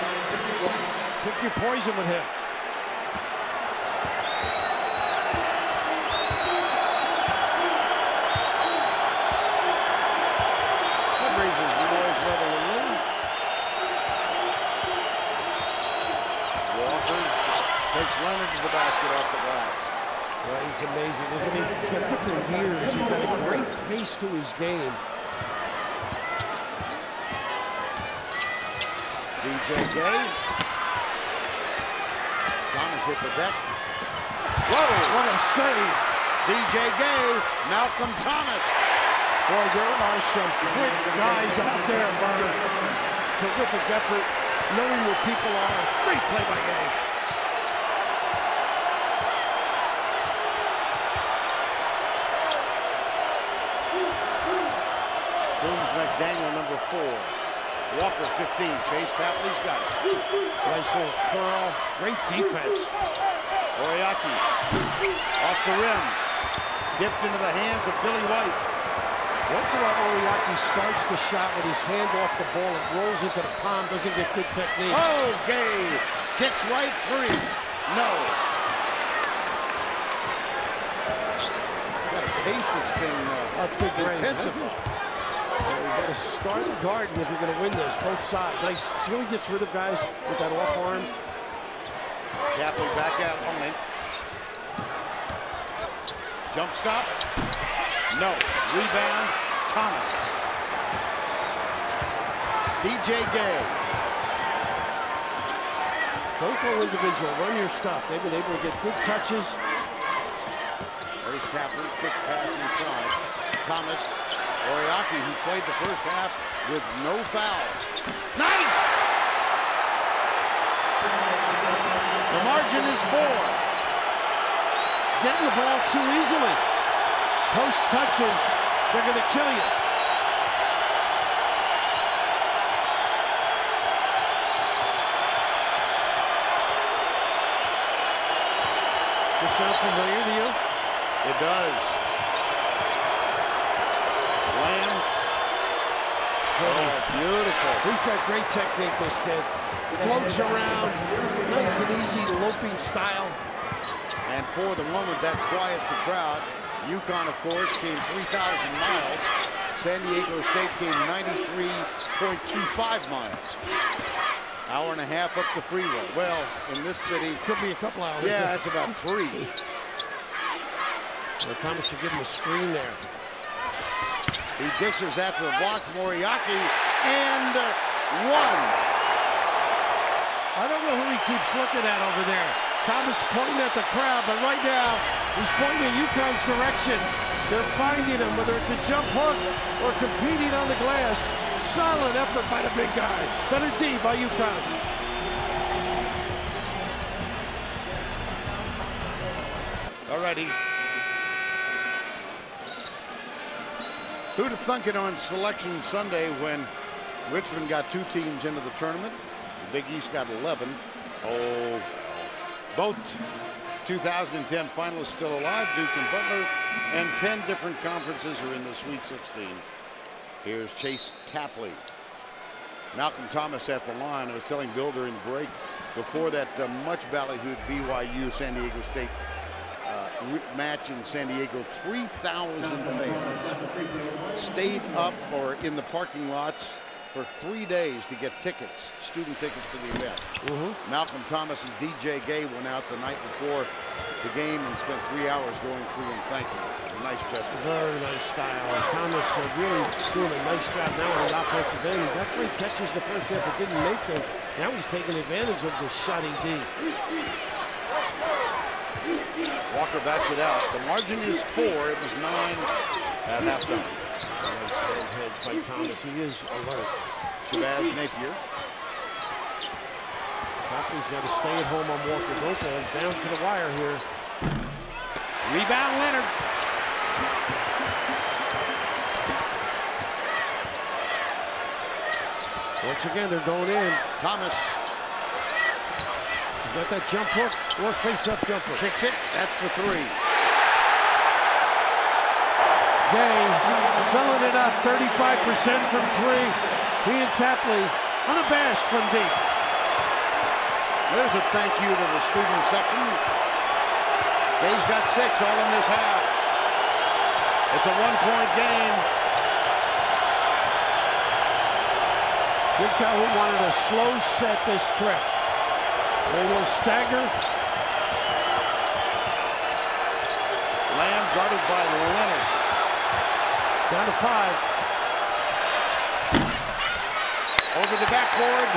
Pick your poison with him. That raises the noise level a little. Walker takes Leonard to the basket off the glass. Well, he's amazing, isn't he? He's got different gears. He's got a great pace to his game. DJ Gay. Thomas hit the deck. Whoa, what a save. DJ Gay, Malcolm Thomas. Boy, there are some quick guys out there, Byron. Terrific effort, knowing where people are. Great play by Gay. Coombs McDaniel, number 4. Walker 15. Chase Tapley's got it. Nice little curl. Great defense. Oriakhi off the rim. Dipped into the hands of Billy White. Once in a while, Oriakhi starts the shot with his hand off the ball. It rolls into the palm. Doesn't get good technique. Oh, Gay kicks right free. No. Got a pace that's been intensified. You've got to start guarding if you're going to win this. Both sides. Nice. See how he gets rid of guys with that off arm. Tapley back out only. Jump stop. No. Rebound. Thomas. DJ Gay. Don't go individual. Run your stuff. They've been able to get good touches. There's Tapley. Quick pass inside. Thomas. Oriakhi, who played the first half with no fouls. Nice! The margin is 4. getting the ball too easily. Post touches, they're going to kill you. Does that sound familiar to you? It does. Lamb. Oh, beautiful. He's got great technique, this kid. Floats around, nice and easy, loping style. And for the moment, that quiets the crowd. UConn, of course, came 3,000 miles. San Diego State came 93.25 miles. Hour and a half up the freeway. Well, in this city, could be a couple hours. Yeah, that's about three. Well, Thomas should give him a screen there. He dishes after the block from Oriakhi and one. I don't know who he keeps looking at over there. Thomas pointing at the crowd, but right now he's pointing in UConn's direction. They're finding him, whether it's a jump hook or competing on the glass. Solid effort by the big guy. Better D by UConn. All righty. Who'd have thunk it on Selection Sunday when Richmond got two teams into the tournament? The Big East got 11. Oh, both 2010 finalists still alive, Duke and Butler, and 10 different conferences are in the Sweet 16. Here's Chase Tapley. Malcolm Thomas at the line. I was telling Bill during the break before that much ballyhooed BYU San Diego State match in San Diego. 3,000 fans stayed up or in the parking lots for 3 days to get tickets, student tickets for the event. Malcolm Thomas and DJ Gay went out the night before the game and spent 3 hours going through and thanking him. Nice gesture. Very nice style. And Thomas really doing a nice job now on the offensive end. He got three catches the first half but didn't make them. Now he's taking advantage of the shoddy D. Walker backs it out. The margin is 4. It was 9 at halftime. Nice head by Thomas. He is alert. Shabazz Napier. He's got to stay at home on Walker. Both of them down to the wire here. Rebound Leonard. Once again, they're going in. Thomas. He's got that jump hook or face-up jumper. Kicks it. That's for 3. Gay filling it up. 35% from 3. He and Tapley unabashed from deep. There's a thank you to the student section. Gay's got 6 all in this half. It's a one-point game. Jim Calhoun wanted a slow set this trip. They will stagger. Lamb guarded by Leonard. Down to 5. Over the backboard.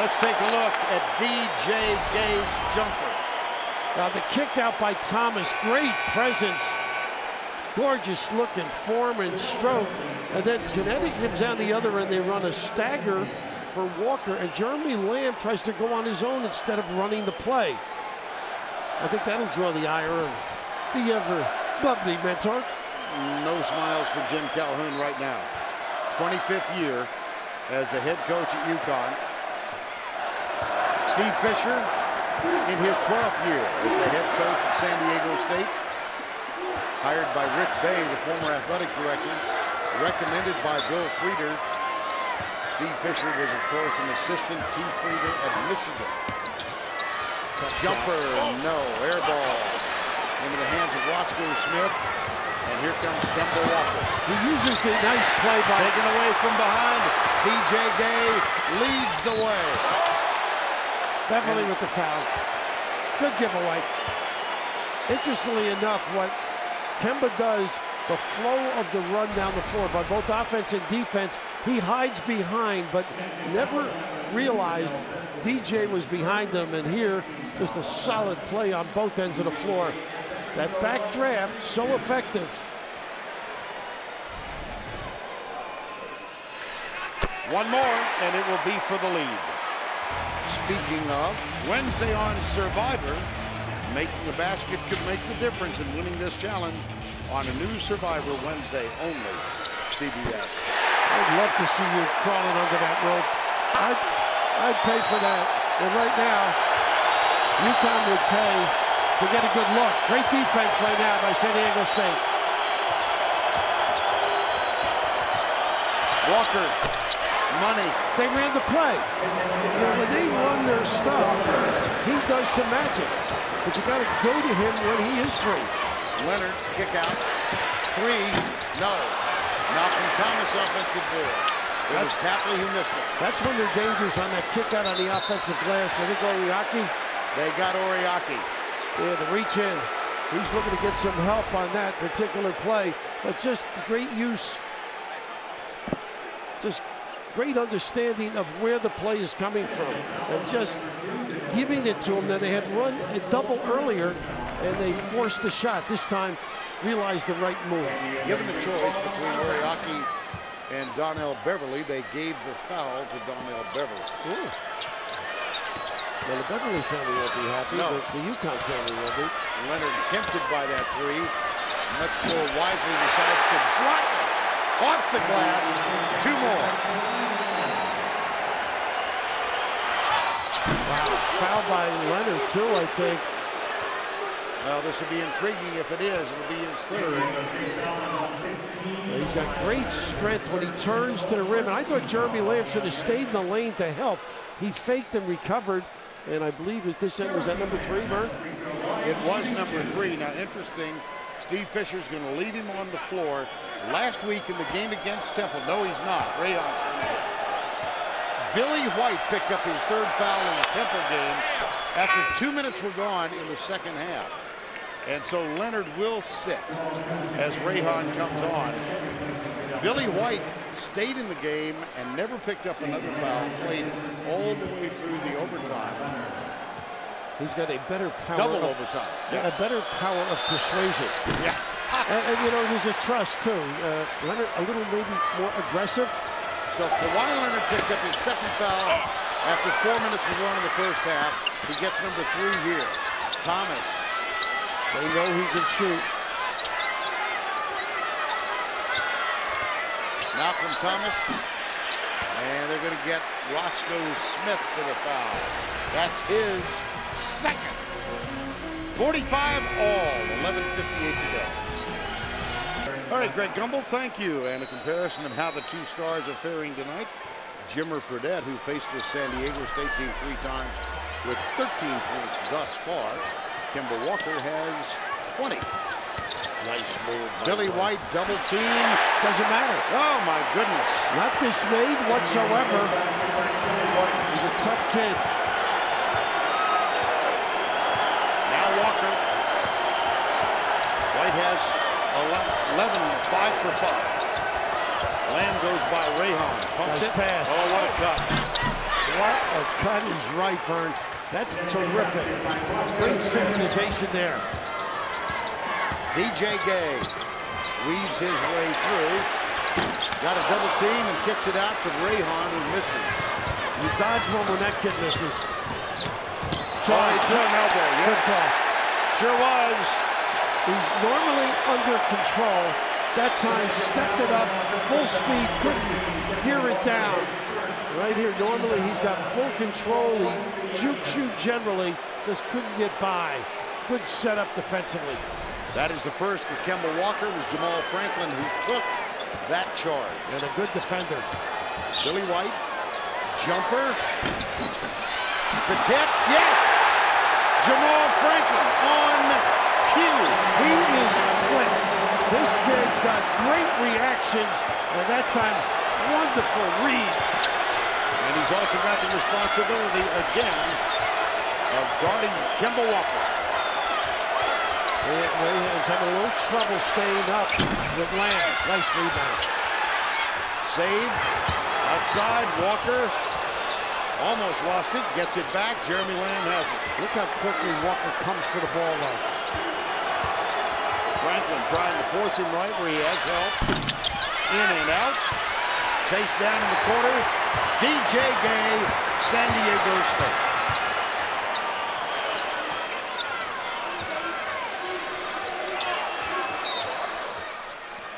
Let's take a look at DJ Gay's jumper. Now the kick out by Thomas, great presence. Gorgeous looking form and stroke. And then Connecticut comes down the other end. They run a stagger for Walker. And Jeremy Lamb tries to go on his own instead of running the play. I think that'll draw the ire of the ever bubbly mentor. No smiles for Jim Calhoun right now. 25th year as the head coach at UConn. Steve Fisher in his 12th year as the head coach at San Diego State. Hired by Rick Bay, the former athletic director. Recommended by Bill Frieder. Steve Fisher was, of course, an assistant to Frieder at Michigan. Jumper, no. Air ball into the hands of Roscoe Smith. And here comes Kemba Walker. He uses the nice play by taken away from behind. DJ Gay leads the way. Beverly with the foul. Good giveaway. Interestingly enough, what Kemba does, the flow of the run down the floor by both offense and defense, he hides behind, but never realized DJ was behind them. And here, just a solid play on both ends of the floor. That back draft, so effective. One more, and it will be for the lead. Speaking of, Wednesday on Survivor, Making the basket could make the difference in winning this challenge on a new Survivor Wednesday only, CBS. I'd love to see you crawling under that rope. I'd pay for that. And right now, UConn would pay to get a good look. Great defense right now by San Diego State. Walker, money. They ran the play. You know, when they run their stuff, he does some magic. But you got to go to him when he is free. Leonard, kick out. Three, no. Malcolm Thomas, offensive board. It was Tapley who missed it. That's when they're dangerous on that kick out on the offensive glass. I think Oriakhi. They got Oriakhi. Yeah, the reach in. He's looking to get some help on that particular play. But just great use. Just great understanding of where the play is coming from. And just giving it to him. Now, they had run a double earlier, and they forced the shot. This time, realized the right move. Given the choice between Oriakhi and Donnell Beverly, they gave the foul to Donnell Beverly. Ooh. Well, the Beverly family won't be happy, no. But the UConn family will be. Leonard tempted by that three. Much more wisely decides to block it off the glass. Two more. Wow, foul by Leonard, too, I think. Well, this will be intriguing. If it is, it'll be his third. Well, he's got great strength when he turns to the rim. And I thought Jeremy Lamb should have stayed in the lane to help. He faked and recovered. And I believe that this end was at number three, Mark? It was number three. Now, interesting, Steve Fisher's going to leave him on the floor. Last week in the game against Temple. No, he's not. Rayhan's committed. Billy White picked up his third foul in the Temple game after 2 minutes were gone in the second half. And so Leonard will sit as Rayhan comes on. Billy White stayed in the game and never picked up another foul, played all the way through the overtime. He's got a better power. Double overtime. Yeah. A better power of persuasion. Yeah. And you know, there's a trust, too. Leonard a little maybe more aggressive. So Kawhi Leonard picked up his second foul after 4 minutes were gone in the first half. He gets number three here. Thomas. They know he can shoot. Malcolm Thomas. And they're going to get Roscoe Smith for the foul. That's his second. 45 all. 11:58 to go. All right, Greg Gumbel, thank you. And a comparison of how the two stars are faring tonight. Jimmer Fredette, who faced the San Diego State team three times with 13 points thus far. Kemba Walker has 20. Nice move. Billy White double team. Doesn't matter. Oh, my goodness. Not dismayed whatsoever. He's a tough kid. Now Walker. White has 11, 5 for 5. Lamb goes by Rayhan. Pumps it. Pass. Oh, what a cut. What a cut. He's right, Vern. That's terrific. Great synchronization there. DJ Gay weaves his way through. Got a double team and kicks it out to Rayhan, who misses. You dodge one when that kid misses. Oh, he's got an elbow. Yes. Good call. Sure was. He's normally under control. That time stepped it up, full speed, couldn't hear it down. Right here, normally he's got full control. He jukes you generally, just couldn't get by. Good setup defensively. That is the first for Kemba Walker. It was Jamal Franklin who took that charge. And a good defender. Billy White, jumper. The tip, yes! Jamal Franklin on cue. He is quick. This kid's got great reactions, and that time, wonderful read. And he's also got the responsibility again of guarding Kemba Walker. And Rayhan's having a little trouble staying up with Lamb. Nice rebound. Save. Outside. Walker almost lost it. Gets it back. Jeremy Lamb has it. Look how quickly Walker comes for the ball though. Franklin trying to force him right where he has help. In and out. Chase down in the corner. DJ Gay, San Diego State.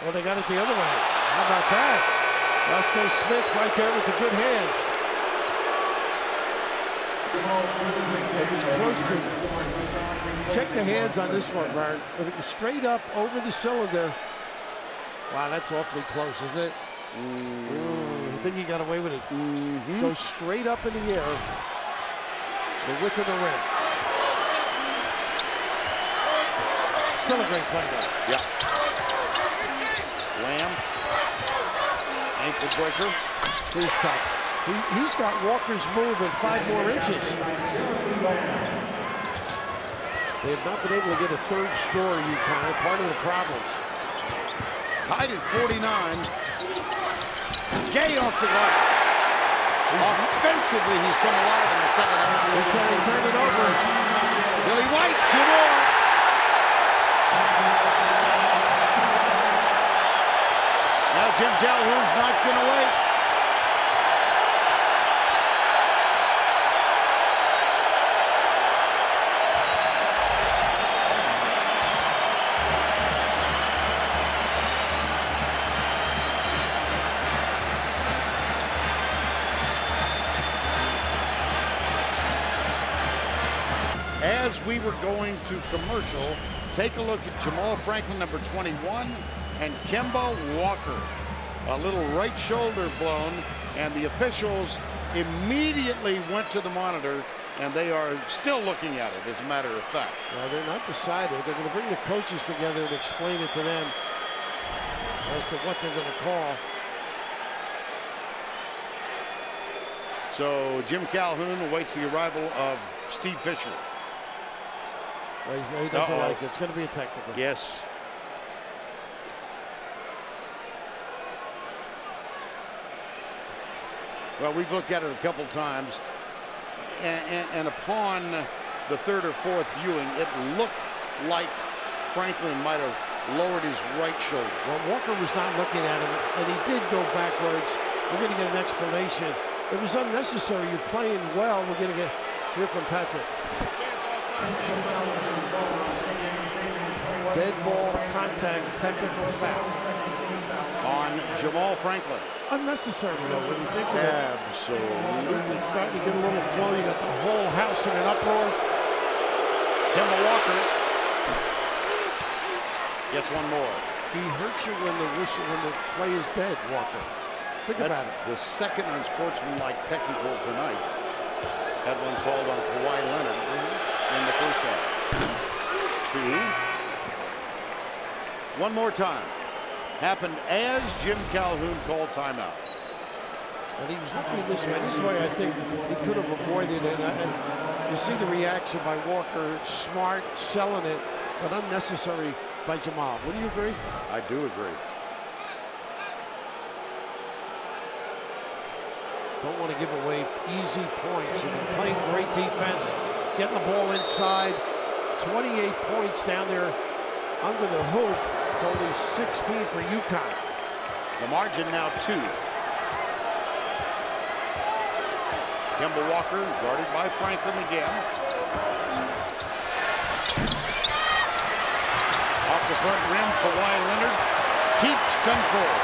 Well, they got it the other way. How about that? Roscoe Smith right there with the good hands. It was close to. Check the hands on this one, Brian. It was straight up over the cylinder. Wow, that's awfully close, isn't it? Ooh, I think he got away with it. Goes straight up in the air. The width of the rim. Still a great play though. Yeah. Lamb. Ankle breaker. Please stop. He's got Walker's move in 5 more inches. They have not been able to get a third score, UConn. Part of the problems. Tied at 49. Gay off the glass. Offensively, he's come alive in the second half. Until they turn it over. Billy White, good on. Now Jim Calhoun's not going to wait. As we were going to commercial, take a look at Jamal Franklin, number 21, and Kemba Walker. A little right shoulder blown, and the officials immediately went to the monitor, and they are still looking at it, as a matter of fact. Well, they're not decided. They're going to bring the coaches together and explain it to them as to what they're going to call. So Jim Calhoun awaits the arrival of Steve Fisher. He doesn't like it. It's going to be a technical. Yes. Well, we've looked at it a couple times, and upon the third or fourth viewing, it looked like Franklin might have lowered his right shoulder. Well, Walker was not looking at him, and he did go backwards. We're going to get an explanation. It was unnecessary. You're playing well. We're going to get here from Patrick. Dead ball contact, technical foul on Jamal Franklin. Unnecessary though, when you think of it. Absolutely. It's starting to get a little flow. You got the whole house in an uproar. Kemba Walker gets one more. He hurts you when the whistle, when the play is dead, Walker. Think about it. The second unsportsmanlike technical tonight. Had one called on Kawhi Leonard in the first half. Two. One more time. Happened as Jim Calhoun called timeout. And he was looking this way. This way, I think he could have avoided it. And you see the reaction by Walker. Smart, selling it, but unnecessary by Jamal. Wouldn't you agree? I do agree. Don't want to give away easy points. You've been playing great defense, getting the ball inside. 28 points down there under the hoop. It's only 16 for UConn. The margin now 2. Kemba Walker guarded by Franklin again. Off the front rim, Kawhi Leonard keeps control.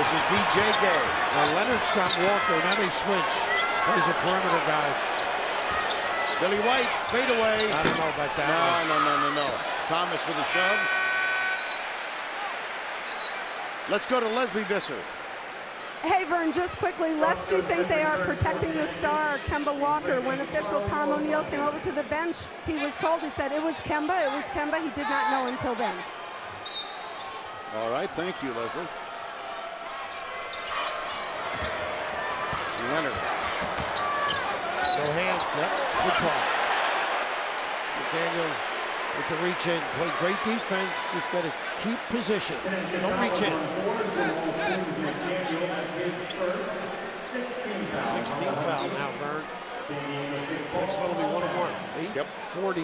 This is DJ Gay. Now Leonard's got Walker. Now they switch. He's a perimeter guy. Billy White, fade away. I don't know about that. No. Thomas with a shove. Let's go to Leslie Visser. Hey, Vern, just quickly, lest you think they are protecting the star, Kemba Walker. When official Tom O'Neill came over to the bench, he was told, he said, it was Kemba. He did not know until then. All right, thank you, Leslie. Leonard. No hands. Yep. Good call. McDaniel with the reach in. Played great defense. Just got to keep position. Don't reach in. 16 foul now, Vern. Next one will be 1-1.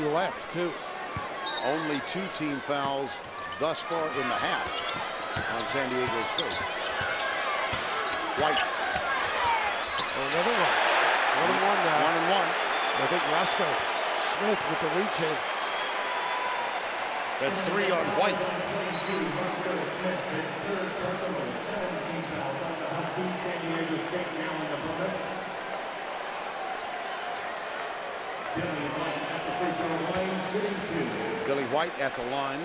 8:40 left, too. Only 2 team fouls thus far in the half on San Diego State. White. Another one. 1-1 now. 1-1. I think Roscoe Smith with the reach in. That's three on White. Billy White at the line.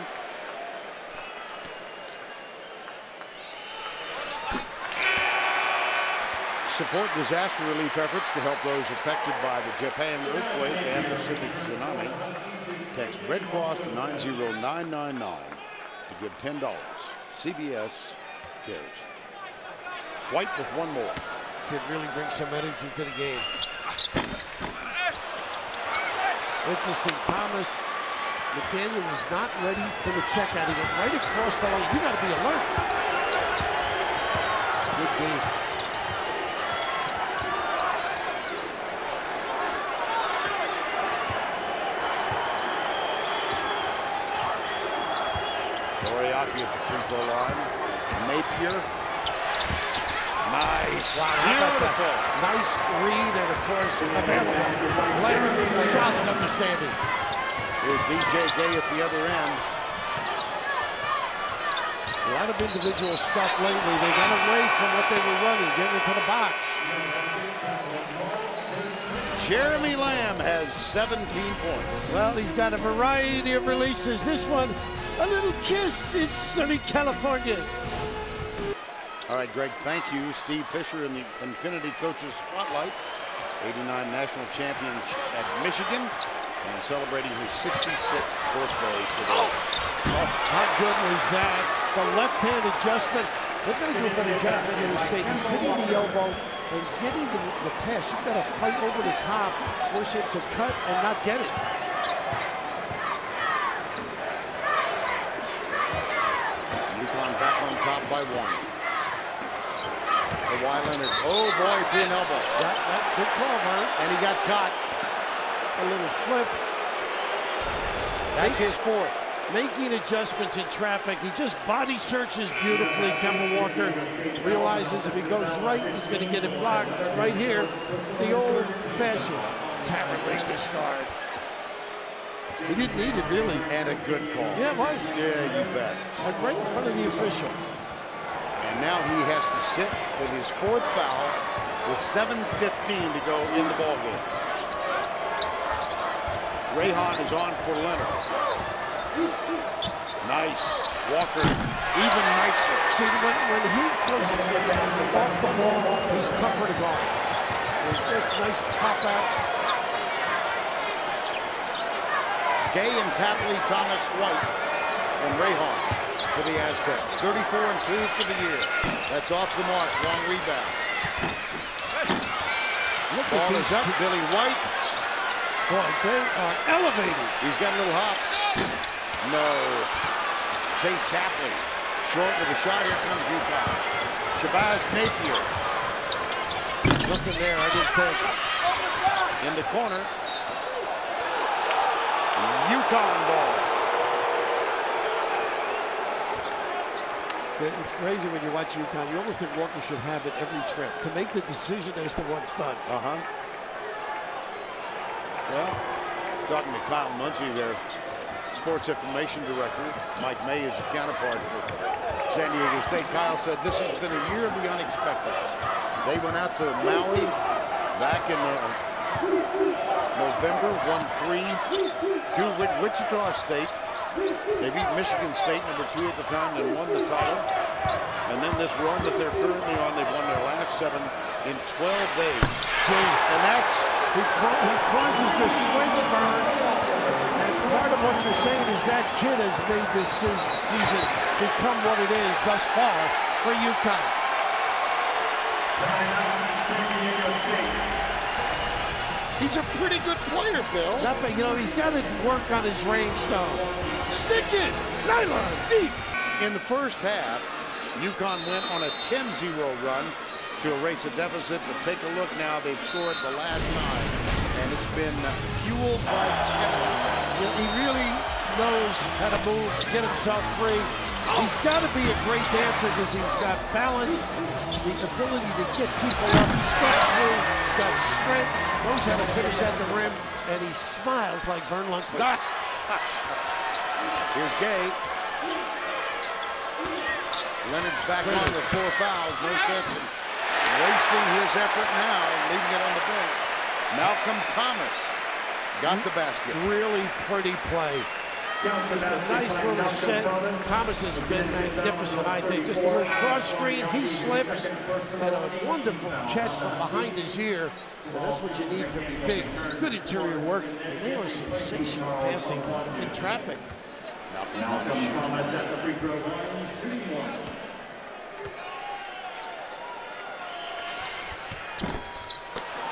Support disaster relief efforts to help those affected by the Japan earthquake and Pacific tsunami. Text Red Cross to 90999 to give $10. CBS cares. White with one more. Could really bring some energy to the game. Interesting. Thomas McDaniel was not ready for the checkout. He went right across the line. You got to be alert. Good game. Oriakhi at the free throw line. Napier. Nice. Wow, beautiful. Nice read, and of course, Larry, solid understanding. Here's DJ Gay at the other end. A lot of individual stuff lately. They got away from what they were running, getting into the box. Jeremy Lamb has 17 points. Well, he's got a variety of releases. This one, a little kiss. It's sunny California. All right, Greg, thank you. Steve Fisher in the Infinity Coaches Spotlight. 89 national champion at Michigan and celebrating his 66th birthday today. Oh, how good was that? The left-hand adjustment. They're going to do a better job for the state. He's hitting the elbow and getting the pass. You've got to fight over the top, force it to cut and not get it. By one. Kawhi Leonard. Oh boy, through an elbow. That good call, Mark. And he got caught. A little flip. That's his fourth. Making adjustments in traffic. He just body searches beautifully. Kemba Walker realizes if he goes right, he's going to get it blocked right here. The old-fashioned Tyler Lake discard. He didn't need it, really. And a good call. Yeah, it was. Yeah, you bet. Like right in front of the official. And now he has to sit with his fourth foul with 7:15 to go in the ballgame. Rayhan is on for Leonard. Nice. Walker even nicer. See, when he goes off the ball, he's tougher to guard. It's just nice pop out. Gay and Tapley, Thomas, White, and Rayhan for the Aztecs. 34-2 for the year. That's off the mark. Long rebound. Look at this. Up. Billy White. Boy, they are elevated. He's got a little hops. No. Chase Tapley. Short with a shot. Here comes UConn. Shabazz Napier. Looking there. I didn't think. In the corner. UConn ball. It's crazy when you watch UConn. You almost think Walker should have it every trip to make the decision as to what's done. Well, talking to Kyle Munsey, their sports information director. Mike May is a counterpart for San Diego State. Kyle said this has been a year of the unexpected. They went out to Maui back in November, 1-3. Duke with Wichita State. They beat Michigan State, #2 at the time. They won the title. And then this run that they're currently on, they've won their last 7 in 12 days. Jeez. And that's, he crosses the switch, Vern. And part of what you're saying is that kid has made this season become what it is thus far for UConn. He's a pretty good player, Bill. Not bad, you know, he's got to work on his range, though. Stick it, nylon, deep. In the first half, UConn went on a 10-0 run to erase a deficit, but take a look now. They've scored the last 9, and it's been fueled by Kevin. He really knows how to move, get himself free. He's got to be a great dancer because he's got balance, the ability to get people up, step through, he's got strength, knows how to finish at the rim, and he smiles like Vern Lundquist. Here's Gay. Leonard's back on with 4 fouls. No sense in wasting his effort now and leaving it on the bench. Malcolm Thomas got the basket. Really pretty play. Just a nice little set. Thomas has been magnificent, I think. Just a little cross screen, he slips, and a wonderful catch from behind his ear. And that's what you need from your bigs. Good interior work, and they were sensational passing in traffic.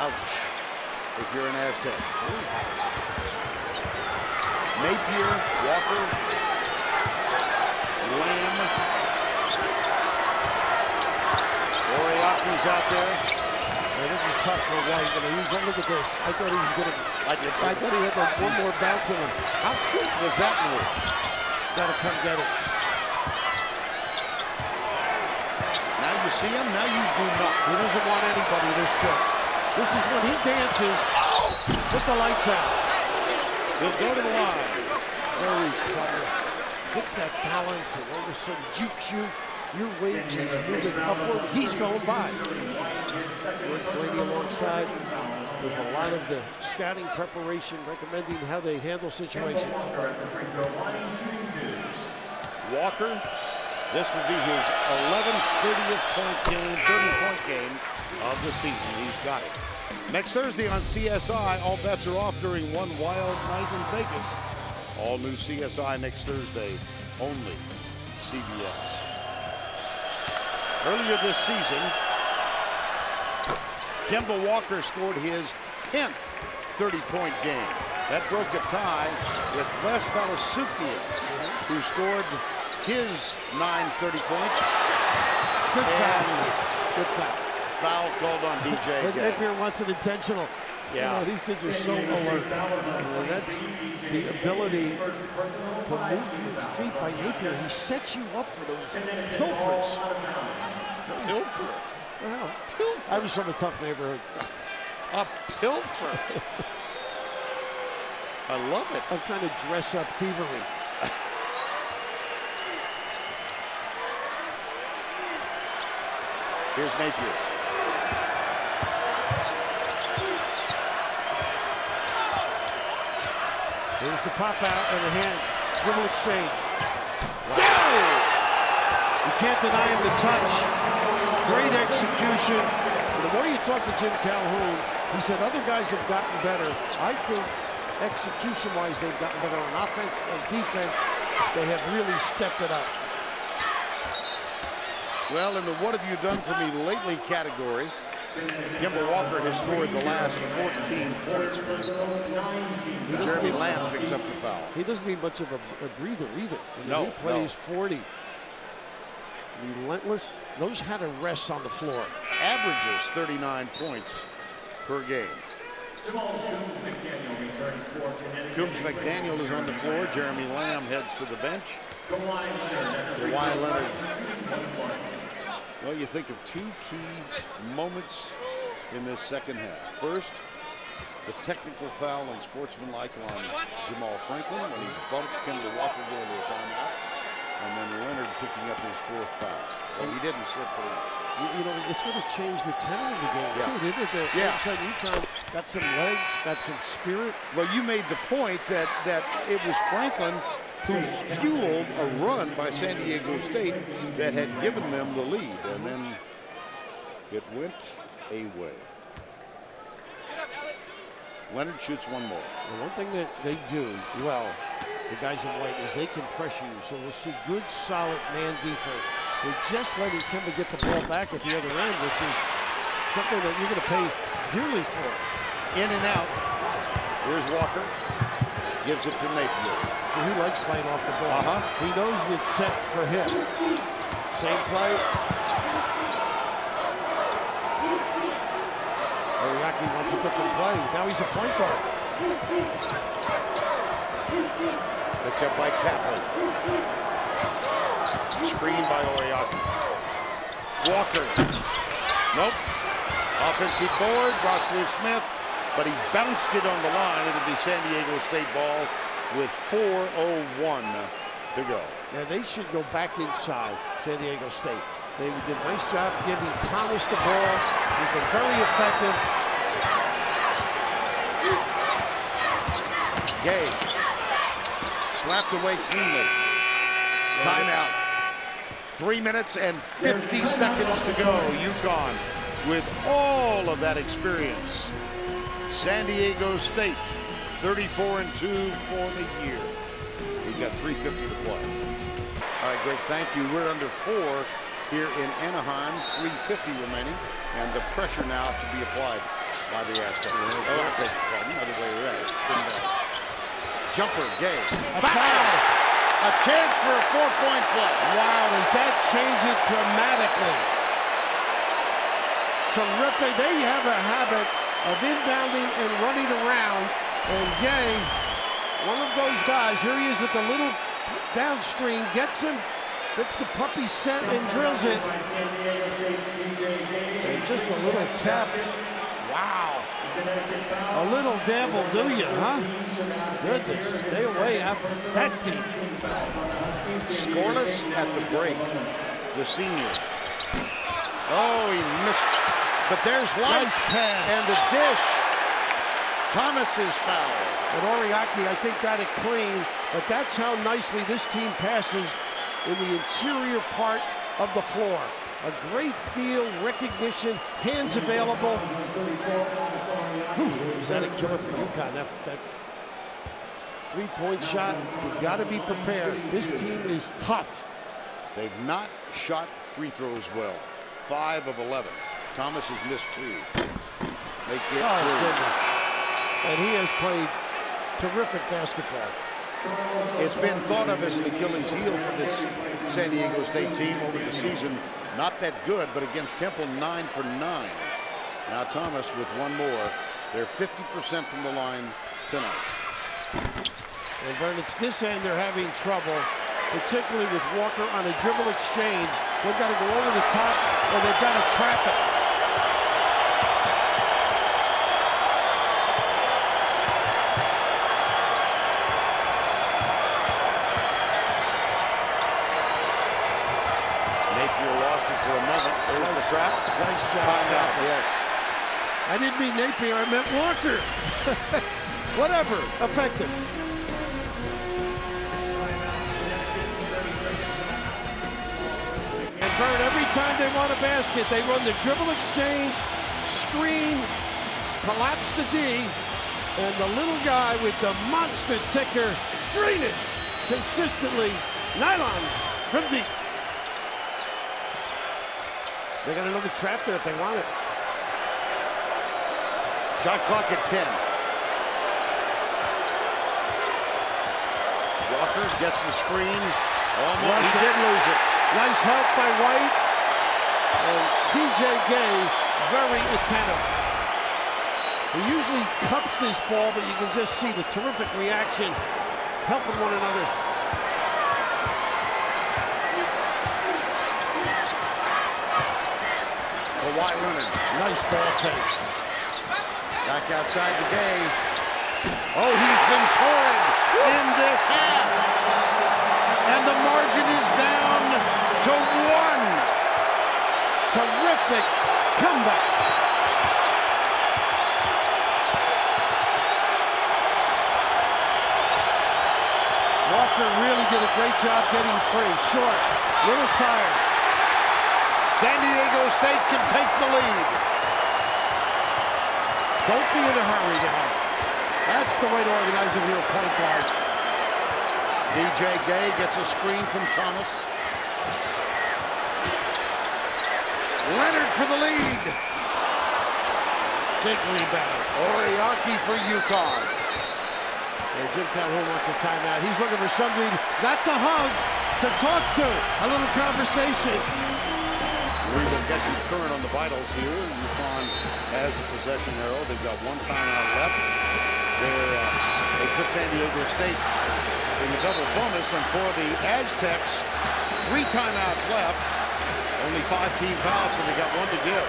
Ouch, if you're an Aztec. Napier, Walker, Lamb. Oriakhi's out there. Man, this is tough for White. I mean, look at this. I thought he was going to. I thought he had one more bounce in him. How quick was that move? Got to come get it. Now you see him. Now you do not. He doesn't want anybody this trip. This is when he dances. Oh! Put the lights out. He'll go to the line. Very clever. Gets that balance and all of a sudden jukes you. Your weight is moving upward. He's going by. Brady alongside. There's a lot of the scouting preparation recommending how they handle situations. Walker. This will be his 11th 30-point game of the season. He's got it. Next Thursday on CSI, all bets are off during one wild night in Vegas. All new CSI next Thursday, only CBS. Earlier this season, Kemba Walker scored his 10th 30-point game. That broke a tie with Wes Balasukian, who scored his 9 30 points. Good foul. Good foul. Foul called on DJ Gay. Napier wants it intentional. Yeah. You know, these kids are so alert. That's the ability to move your feet by Napier. He sets you up for those pilfers. Pilfer? Wow. Pilfer. I was from a tough neighborhood. A pilfer? I love it. I'm trying to dress up thievery. Here's Napier. Here's the pop out and the hand. Dribble exchange. Wow. You can't deny him the touch. Great execution. And the more you talk to Jim Calhoun, he said other guys have gotten better. I think execution-wise, they've gotten better on offense and defense. They have really stepped it up. Well, in the what have you done for me lately category, Kemba Walker has scored the last 14 points. Jeremy Lamb picks up the foul. He doesn't need much of a breather either. No, he plays 40. Relentless. Knows how to rest on the floor. Averages 39 points per game. Jamal Coombs McDaniel returns for Connecticut. Coombs McDaniel is on the floor. Jeremy Lamb heads to the bench. Kawhi Leonard. Well, you think of two key moments in this second half. First, the technical foul and sportsmanlike on Jamal Franklin when he bumped Kemba Walker going to a timeout, and then Leonard picking up his 4th foul. Well, he didn't slip for it. You know, this sort of changed the tenor of the game, too, didn't it? Yeah. All of a sudden, UConn got some legs, got some spirit. Well, you made the point that it was Franklin who fueled a run by San Diego State that had given them the lead, and then it went away. Leonard shoots one more. The one thing that they do well, the guys in white, is they can pressure you, so we'll see good, solid man defense. They're just letting Kemba get the ball back at the other end, which is something that you're going to pay dearly for. In and out. Here's Walker. Gives it to Napier. So he likes playing off the ball. He knows it's set for him. Same play. Oriakhi wants a different play. Now he's a point guard. Picked up by Tapley. Screen by Oriakhi. Walker. Nope. Offensive board. Roscoe Smith. But he bounced it on the line. It'll be San Diego State ball. with 4:01 to go. Now they should go back inside San Diego State. They did a nice job giving Thomas the ball. He's been very effective. Gay slapped away cleanly. Timeout. 3 minutes and 50 seconds to go. UConn with all of that experience. San Diego State 34-2 for the year. We've got 3:50 to play. All right, Greg, thank you. We're under four here in Anaheim. 3:50 remaining, and the pressure now to be applied by the Aztecs. Another way around. Jumper, Gay. A foul. A chance for a 4-point play. Wow, does that change it dramatically? Terrific. They have a habit of inbounding and running around. And Gay, one of those guys, here he is with the little down screen, gets him, gets the puppy set and drills it. And just a little tap. Wow. A little dab will do you, huh? Goodness, stay away after that team. Scoreless at the break, the senior. Oh, he missed. But there's White. Nice pass. And the dish. Thomas's foul. And Oriakhi, I think, got it clean, but that's how nicely this team passes in the interior part of the floor. A great feel, recognition, hands available. Is that a killer for UConn? That three-point shot, you've got to be prepared. This team is tough. They've not shot free throws well. 5 of 11. Thomas has missed 2. They get goodness. And he has played terrific basketball. It's been thought of as an Achilles heel for this San Diego State team over the season. Not that good, but against Temple, 9 for 9. Now Thomas with one more. They're 50% from the line tonight. And Vernon, it's this end they're having trouble, particularly with Walker on a dribble exchange. They've got to go over the top, or they've got to trap it. I didn't mean Napier, I meant Walker. Whatever, effective. And Bird, every time they want a basket, they run the dribble exchange, screen, collapse the D, and the little guy with the monster ticker, drain it consistently. Nylon from deep. They got another trap there if they want it. Shot clock at 10. Walker gets the screen. Almost, he did lose it. Nice help by White. And DJ Gay, very attentive. He usually cups this ball, but you can just see the terrific reaction, helping one another. Kawhi Leonard. Nice ball take. Back outside the Gay. Oh, he's been torn in this half. And the margin is down to 1. Terrific comeback. Walker really did a great job getting free. Short, little tired. San Diego State can take the lead. Don't be in a hurry now. That's the way to organize a real point guard. DJ Gay gets a screen from Thomas. Leonard for the lead. Big rebound. Oriakhi for UConn. And Jim Calhoun wants a timeout. He's looking for somebody not to hug, to talk to. A little conversation. We will get you current on the vitals here. UConn has the possession arrow. They've got one timeout left. They put San Diego State in the double bonus, and for the Aztecs, 3 timeouts left. Only 5 team fouls, so they got one to give.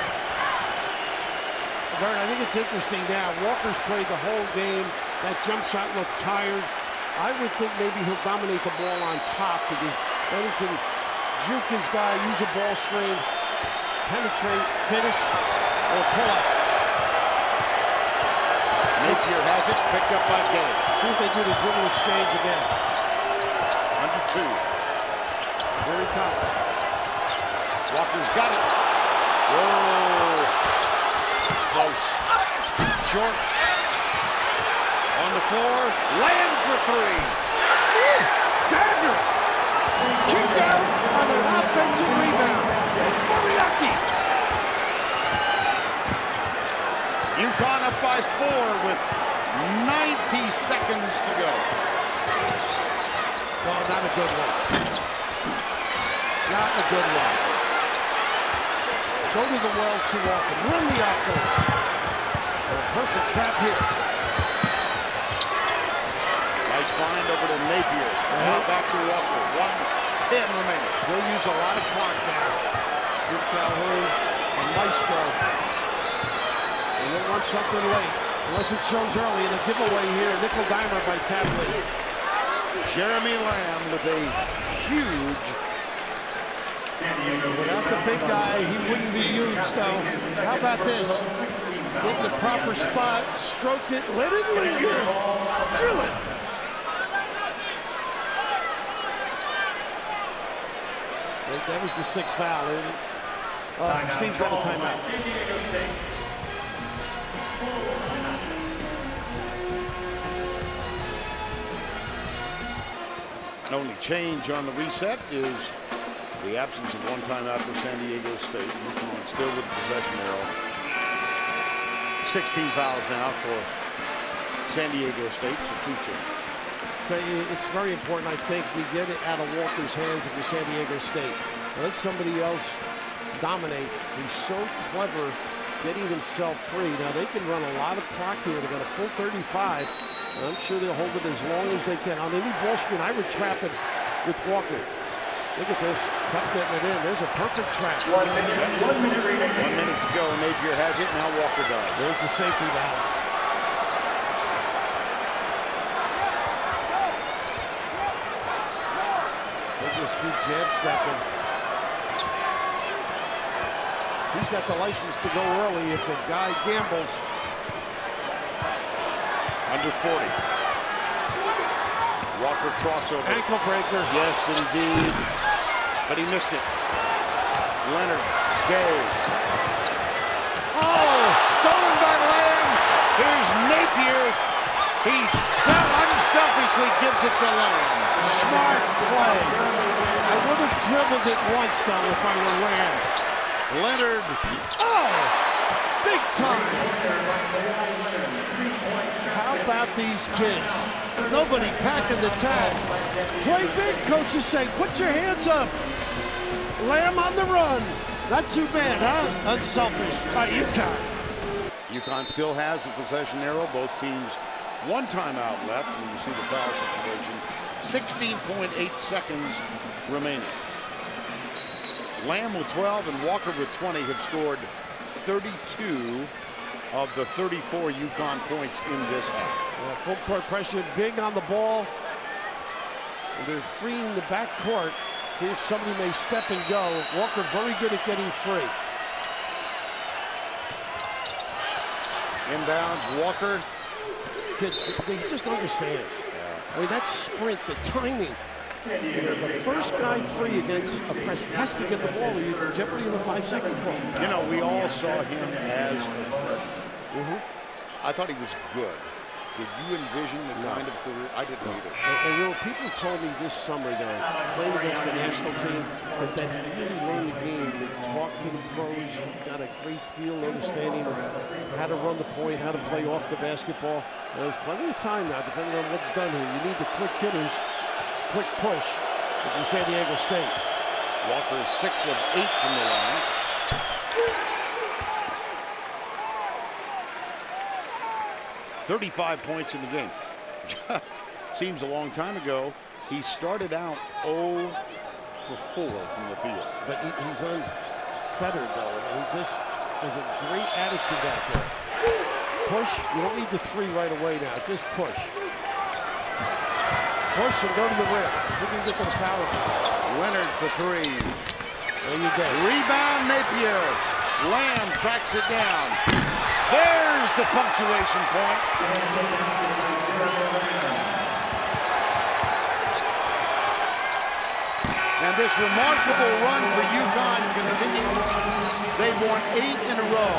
Vern, I think it's interesting now. Walker's played the whole game. That jump shot looked tired. I would think maybe he'll dominate the ball on top because anything, juke his guy, use a ball screen, penetrate, finish, or pull up. Napier has it, picked up by Gay. See if they do the dribble exchange again. Under two. Here he comes. Walker's got it. Whoa. Close. Short. On the floor. Land for three. Dagger. Kicked out on an offensive rebound. Oriakhi. UConn up by 4 with 90 seconds to go. No, not a good one. Not a good one. Go to the well too often. Run the offense. Perfect trap here. Bind over to Napier. Now back to Walker. 1:10 remaining. They'll use a lot of clock now. Jim Calhoun and Maestro. And they want something late. Unless it shows early in a giveaway here. Nickel dimer by Tapley. Jeremy Lamb with a huge. Without the big guy, he wouldn't be huge though. How about this? Get in the proper spot. Stroke it. Let it linger. Drill it. That was the 6th foul. Steve's got a timeout. The only change on the reset is the absence of one timeout for San Diego State. UConn still with the possession arrow. 16 fouls now for San Diego State, so 2 changes. It's very important, I think, we get it out of Walker's hands if you're San Diego State. Let somebody else dominate. He's so clever getting himself free. Now, they can run a lot of clock here. They've got a full 35. And I'm sure they'll hold it as long as they can. On any ball screen, I would trap it with Walker. Look at this. Tough getting it in. There's a perfect trap. 1 minute to go. Napier has it. Now Walker does. There's the safety valve. Jab stepping. He's got the license to go early if the guy gambles. Under 40. Walker crossover. Ankle breaker. Yes, indeed. But he missed it. Leonard. Gay. Oh! Stolen by Lamb. Here's Napier. He unselfishly gives it to Lamb. Smart play. I would have dribbled it once, though, if I were Lamb. Leonard. Oh! Big time. How about these kids? Nobody packing the tag. Play big, coaches say. Put your hands up. Lamb on the run. Not too bad, huh? Unselfish by UConn. UConn still has the possession arrow. Both teams, 1 timeout left. And you see the foul situation. 16.8 seconds remaining. Lamb with 12 and Walker with 20 have scored 32 of the 34 UConn points in this half. Yeah, full court pressure, big on the ball. And they're freeing the back court. See if somebody may step and go. Walker very good at getting free. Inbounds, Walker. Kids, he just understands. I mean, that sprint, the timing. The first guy free against a press has to get the ball, or you're jeopardy in the 5-second clock. You know, we all saw him as I thought he was good. Did you envision the kind of career? I didn't either. And you know, people told me this summer that playing against the national team, but that really learned the game. They talked to the pros, got a great feel, understanding of how to run the point, how to play off the basketball. And there's plenty of time now, depending on what's done here. You need the quick hitters, quick push from San Diego State. Walker 6 of 8 from the line. Woo! 35 points in the game. Seems a long time ago. He started out 0 for 4 from the field. But he's unfettered, though. He just has a great attitude out there. Push. You don't need the 3 right away now. Just push. push and go to the rim. If you can get to the foul line. Leonard for three. There you go. Rebound, Napier. Lamb tracks it down. There's the punctuation point. And this remarkable run for UConn continues. They've won 8 in a row.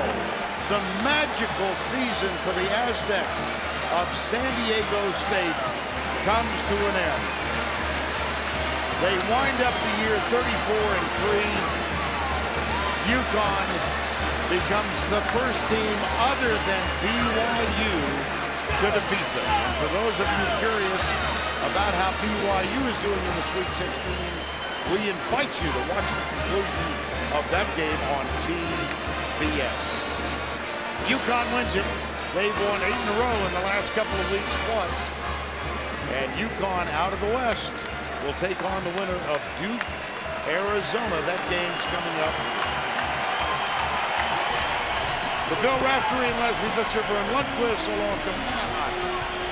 The magical season for the Aztecs of San Diego State comes to an end. They wind up the year 34-3. UConn becomes the first team other than BYU to defeat them. And for those of you curious about how BYU is doing in the Sweet 16, we invite you to watch the conclusion of that game on TBS. UConn wins it. They've won 8 in a row in the last couple of weeks plus. And UConn out of the West will take on the winner of Duke, Arizona. That game's coming up. For Bill Raftery and Leslie Visser, Vern Lundquist, Aloha Kamanahan.